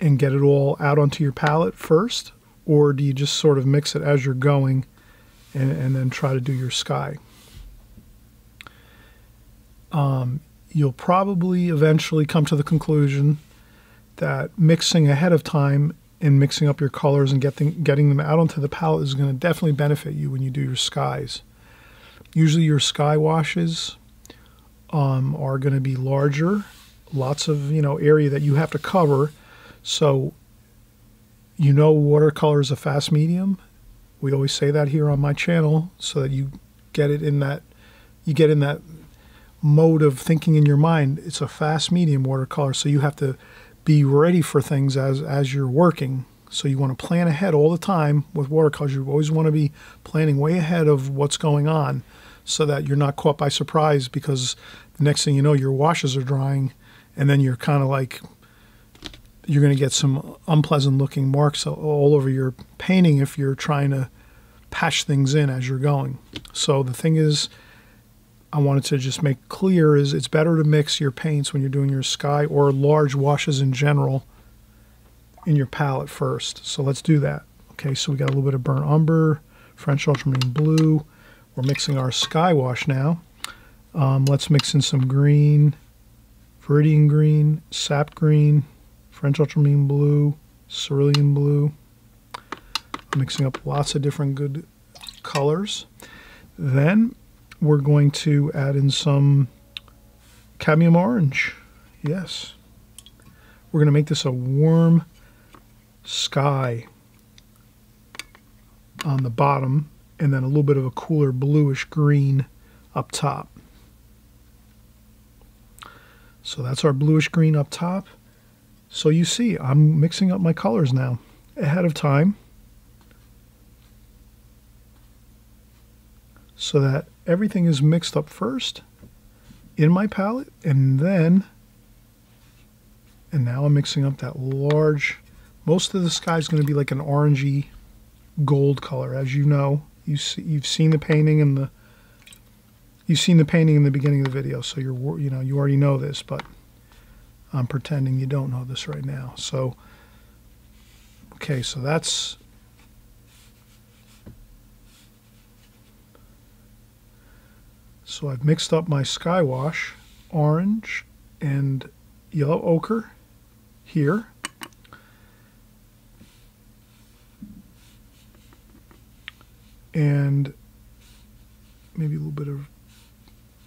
and get it all out onto your palette first? Or do you just sort of mix it as you're going and then try to do your sky? You'll probably eventually come to the conclusion that mixing ahead of time and mixing up your colors and getting them out onto the palette is going to definitely benefit you when you do your skies. Usually your sky washes are going to be larger, lots of, you know, area that you have to cover. So, you know, watercolor is a fast medium. We always say that here on my channel, so that you get it in that, you get in that mode of thinking in your mind. It's a fast medium, watercolor, so you have to be ready for things as you're working. So you want to plan ahead all the time with watercolors. You always want to be planning way ahead of what's going on so that you're not caught by surprise, because the next thing you know, your washes are drying, and then you're kind of like, you're going to get some unpleasant looking marks all over your painting if you're trying to patch things in as you're going. So the thing is, I wanted to just make clear is it's better to mix your paints when you're doing your sky or large washes in general in your palette first. So let's do that. Okay, so we got a little bit of burnt umber, French ultramarine blue. We're mixing our sky wash now. Let's mix in some green, Viridian green, Sap green, French ultramarine blue, Cerulean blue. I'm mixing up lots of different good colors. Then we're going to add in some cadmium orange. Yes. We're going to make this a warm sky on the bottom, and then a little bit of a cooler bluish green up top. So that's our bluish green up top. So you see, I'm mixing up my colors now ahead of time so that everything is mixed up first in my palette, and now I'm mixing up that large, most of the sky is going to be like an orangey gold color. As you know, you've seen the painting in the beginning of the video, so you already know this, but I'm pretending you don't know this right now. So, okay, so so I've mixed up my sky wash, orange and yellow ochre here. And maybe a little bit of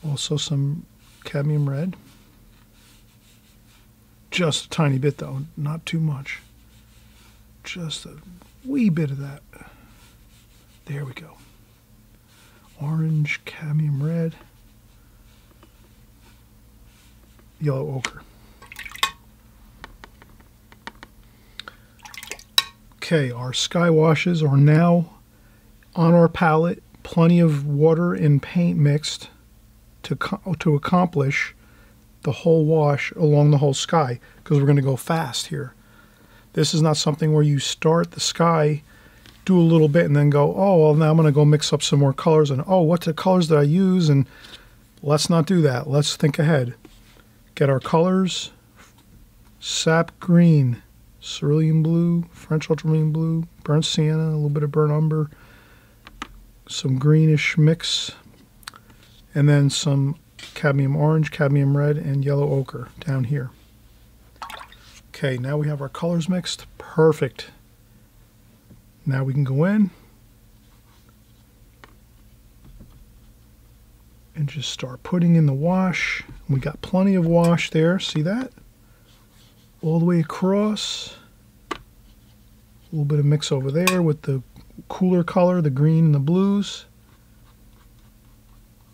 also some cadmium red. Just a tiny bit though, not too much. Just a wee bit of that. There we go. Orange, cadmium red, yellow ochre. Okay, our sky washes are now on our palette. Plenty of water and paint mixed to accomplish the whole wash along the whole sky, because we're going to go fast here. This is not something where you start the sky, do a little bit, and then go, oh, well, now I'm going to go mix up some more colors, and oh, what's the colors that I use? And let's not do that. Let's think ahead. Get our colors. Sap green, cerulean blue, French ultramarine blue, burnt sienna, a little bit of burnt umber, some greenish mix, and then some cadmium orange, cadmium red, and yellow ochre down here. Okay, now we have our colors mixed. Perfect. Now we can go in and just start putting in the wash. We got plenty of wash there. See that? All the way across. A little bit of mix over there with the cooler color, the green and the blues.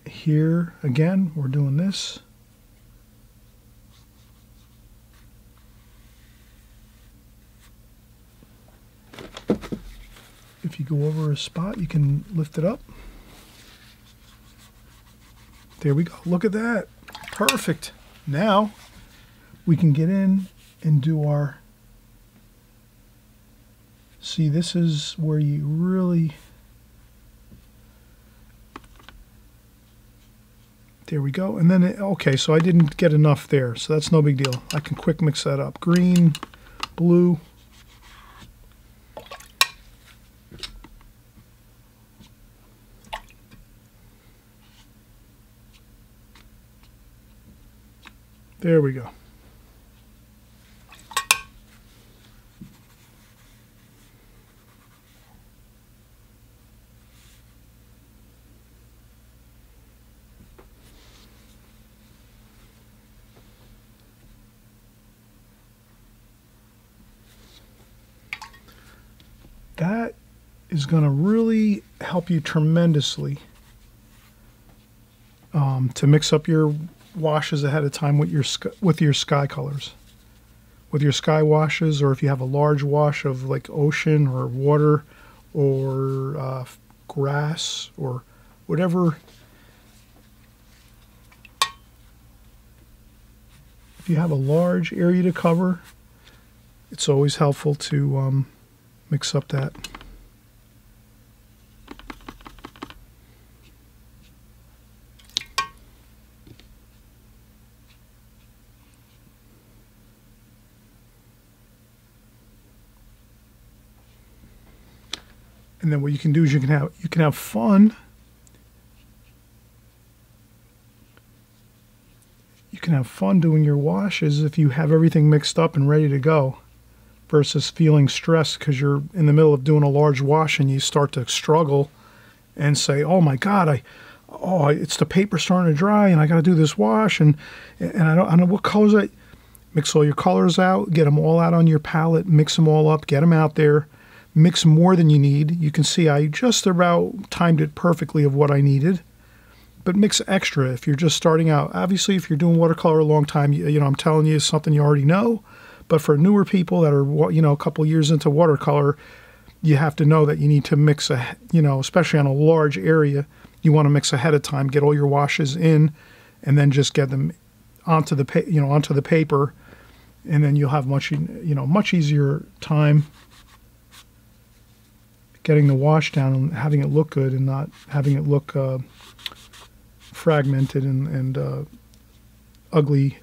Here again, we're doing this. If you go over a spot, you can lift it up. There we go. Look at that. Perfect. Now we can get in and do our... See, this is where you really... There we go. And then, okay, so I didn't get enough there. So that's no big deal. I can quick mix that up. Green, blue. There we go. That is going to really help you tremendously to mix up your washes ahead of time with your sky colors, with your sky washes, or if you have a large wash of like ocean or water or grass or whatever. If you have a large area to cover, it's always helpful to mix up that. And then what you can do is you can have fun. You can have fun doing your washes if you have everything mixed up and ready to go, versus feeling stressed because you're in the middle of doing a large wash and you start to struggle and say, oh my God, it's the paper starting to dry and I got to do this wash and I don't know what colors. Mix all your colors out, get them all out on your palette, mix them all up, get them out there, mix more than you need. You can see I just about timed it perfectly of what I needed, but mix extra if you're just starting out. Obviously, if you're doing watercolor a long time, you know, I'm telling you, it's something you already know. But for newer people that are, you know, a couple years into watercolor, you have to know that you need to mix, you know, especially on a large area, you want to mix ahead of time, get all your washes in, and then just get them onto the, you know, onto the paper, and then you'll have much, you know, much easier time getting the wash down and having it look good and not having it look fragmented and ugly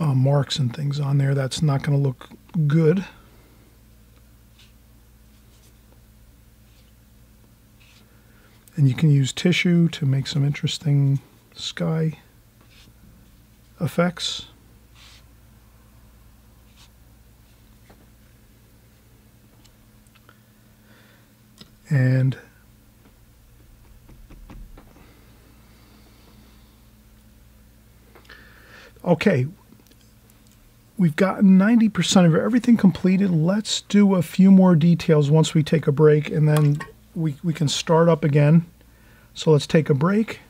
marks and things on there. That's not going to look good. And you can use tissue to make some interesting sky effects. And okay, we've gotten 90% of everything completed. Let's do a few more details once we take a break, and then we can start up again. So let's take a break.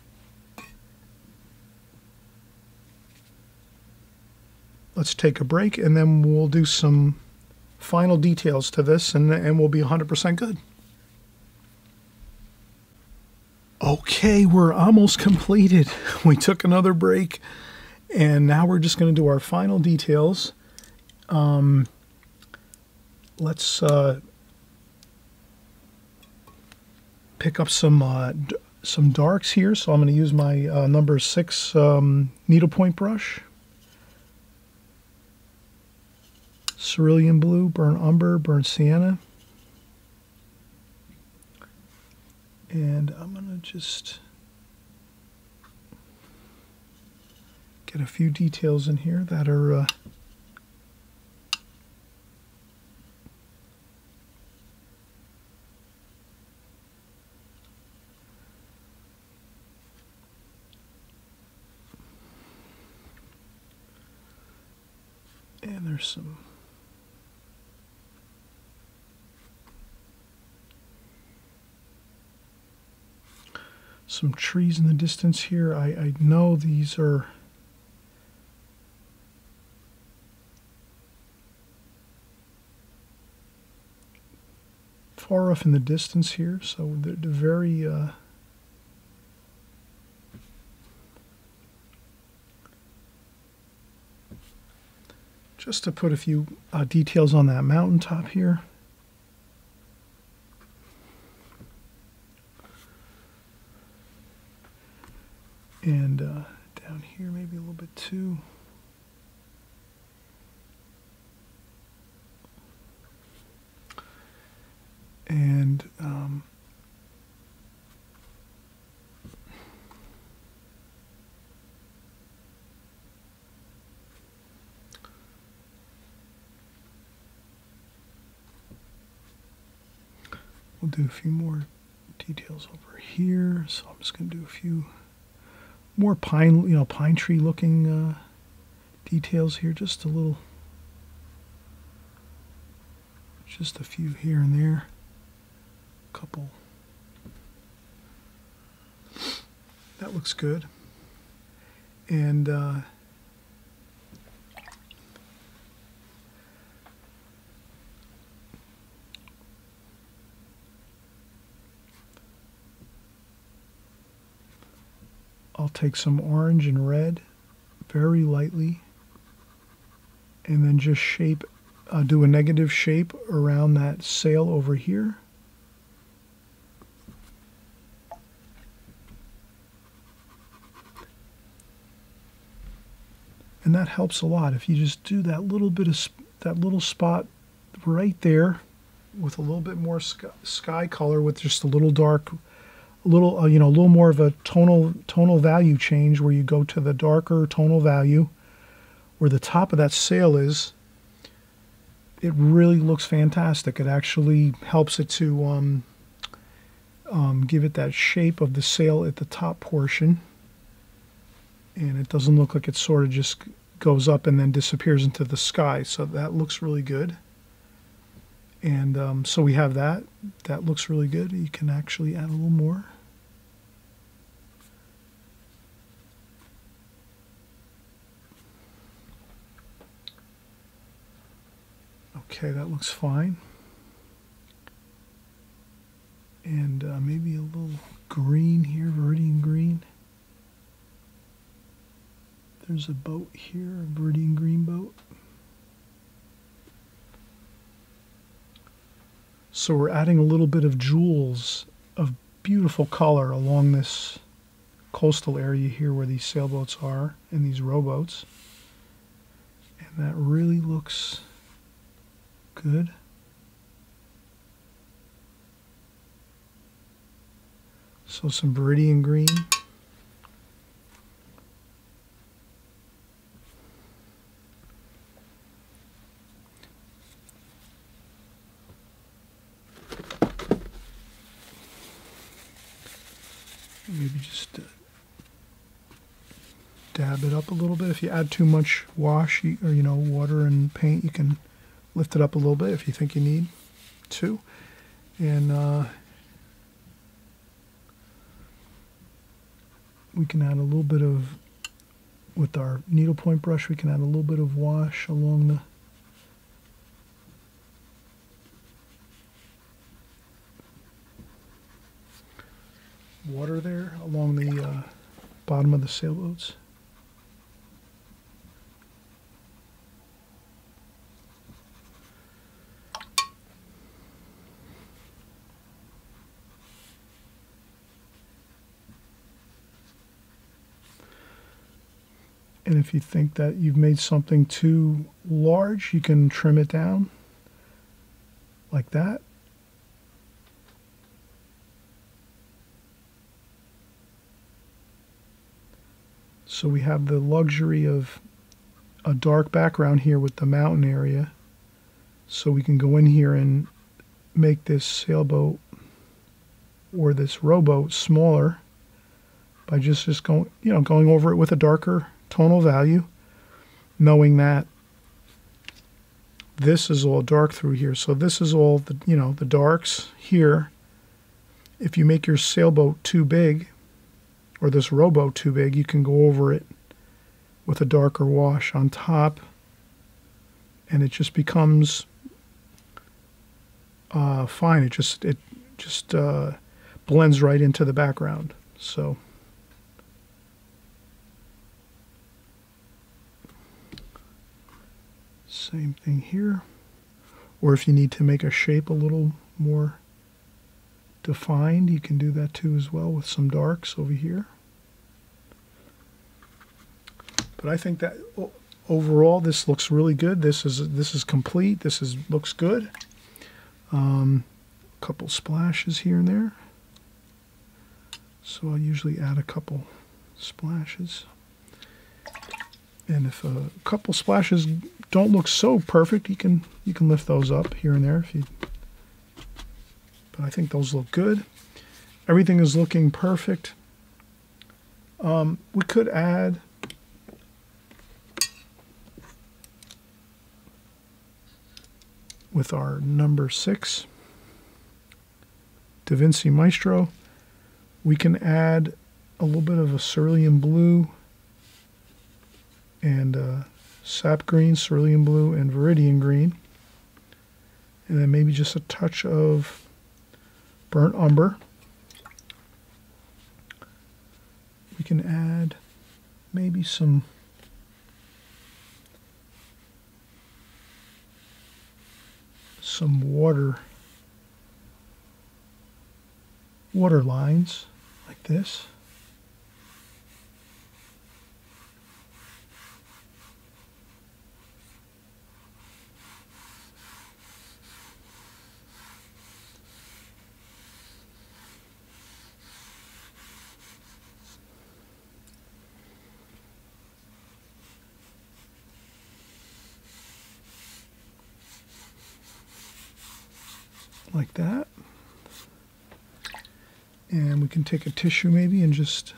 Let's take a break, and then we'll do some final details to this, and we'll be 100% good. Okay, we're almost completed. We took another break, and now we're just going to do our final details. Let's pick up some darks here. So I'm going to use my number 6 needlepoint brush. Cerulean blue, burnt umber, burnt sienna. And I'm going to just get a few details in here that are and there's some trees in the distance here. I know these are far off in the distance here, so they're very just to put a few details on that mountaintop here. And down here, maybe a little bit too. And we'll do a few more details over here. So I'm just going to do a few more pine, you know, pine tree looking details here, just a little, just a few here and there, a couple. That looks good. And I'll take some orange and red very lightly, and then just shape, do a negative shape around that sail over here. And that helps a lot if you just do that little bit of that little spot right there with a little bit more sky color, with just a little dark, little you know, a little more of a tonal value change, where you go to the darker tonal value where the top of that sail is. It really looks fantastic. It actually helps it to give it that shape of the sail at the top portion, and it doesn't look like it sort of just goes up and then disappears into the sky. So that looks really good. And so we have that. That looks really good. You can actually add a little more. Okay, that looks fine. And maybe a little green here, Viridian green. There's a boat here, a Viridian green boat. So we're adding a little bit of jewels of beautiful color along this coastal area here where these sailboats are and these rowboats. And that really looks good. So some Viridian green. Maybe just dab it up a little bit. If you add too much wash or, you know, water and paint, you can lift it up a little bit if you think you need to. And we can add a little bit of, with our needlepoint brush, we can add a little bit of wash along the water there, along the bottom of the sailboats. And if you think that you've made something too large, you can trim it down like that. So we have the luxury of a dark background here with the mountain area. So we can go in here and make this sailboat or this rowboat smaller by just going, you know, going over it with a darker tonal value, knowing that this is all dark through here. So this is all the, you know, the darks here. If you make your sailboat too big, or this rowboat too big, you can go over it with a darker wash on top, and it just becomes fine. It just blends right into the background. So. Same thing here, or if you need to make a shape a little more defined, you can do that too as well with some darks over here. But I think that overall this looks really good. This is complete. Looks good. A couple splashes here and there. So I'll usually add a couple splashes. And if a couple splashes don't look so perfect, you can lift those up here and there if you. But I think those look good. Everything is looking perfect. We could add with our number 6 Da Vinci Maestro. We can add a little bit of a cerulean blue and sap green, cerulean blue, and Viridian green. And then maybe just a touch of burnt umber. We can add maybe some water lines like this. Like that. And we can take a tissue maybe and just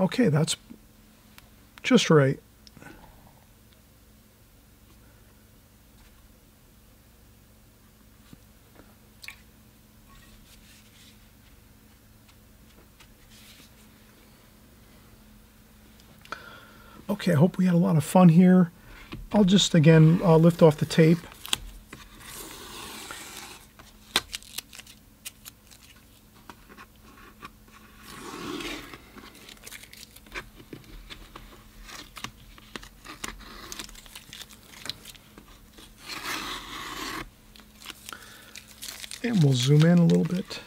Okay, that's just right. Okay, I hope we had a lot of fun here. I'll just, again, lift off the tape. And we'll zoom in a little bit.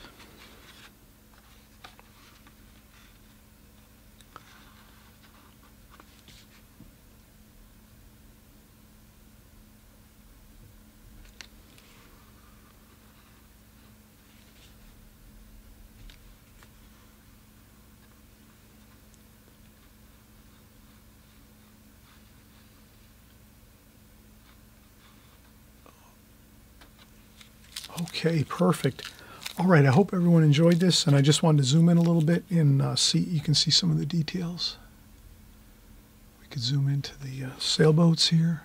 Okay, perfect. All right, I hope everyone enjoyed this, and I just wanted to zoom in a little bit and see, you can see some of the details. We could zoom into the sailboats here.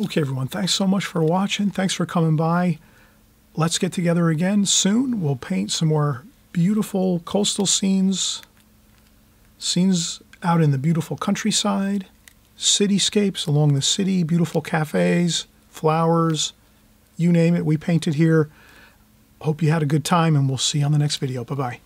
Okay, everyone, thanks so much for watching. Thanks for coming by. Let's get together again soon. We'll paint some more beautiful coastal scenes, scenes out in the beautiful countryside, cityscapes along the city, beautiful cafes, flowers, you name it. We painted here. Hope you had a good time, and we'll see you on the next video. Bye-bye.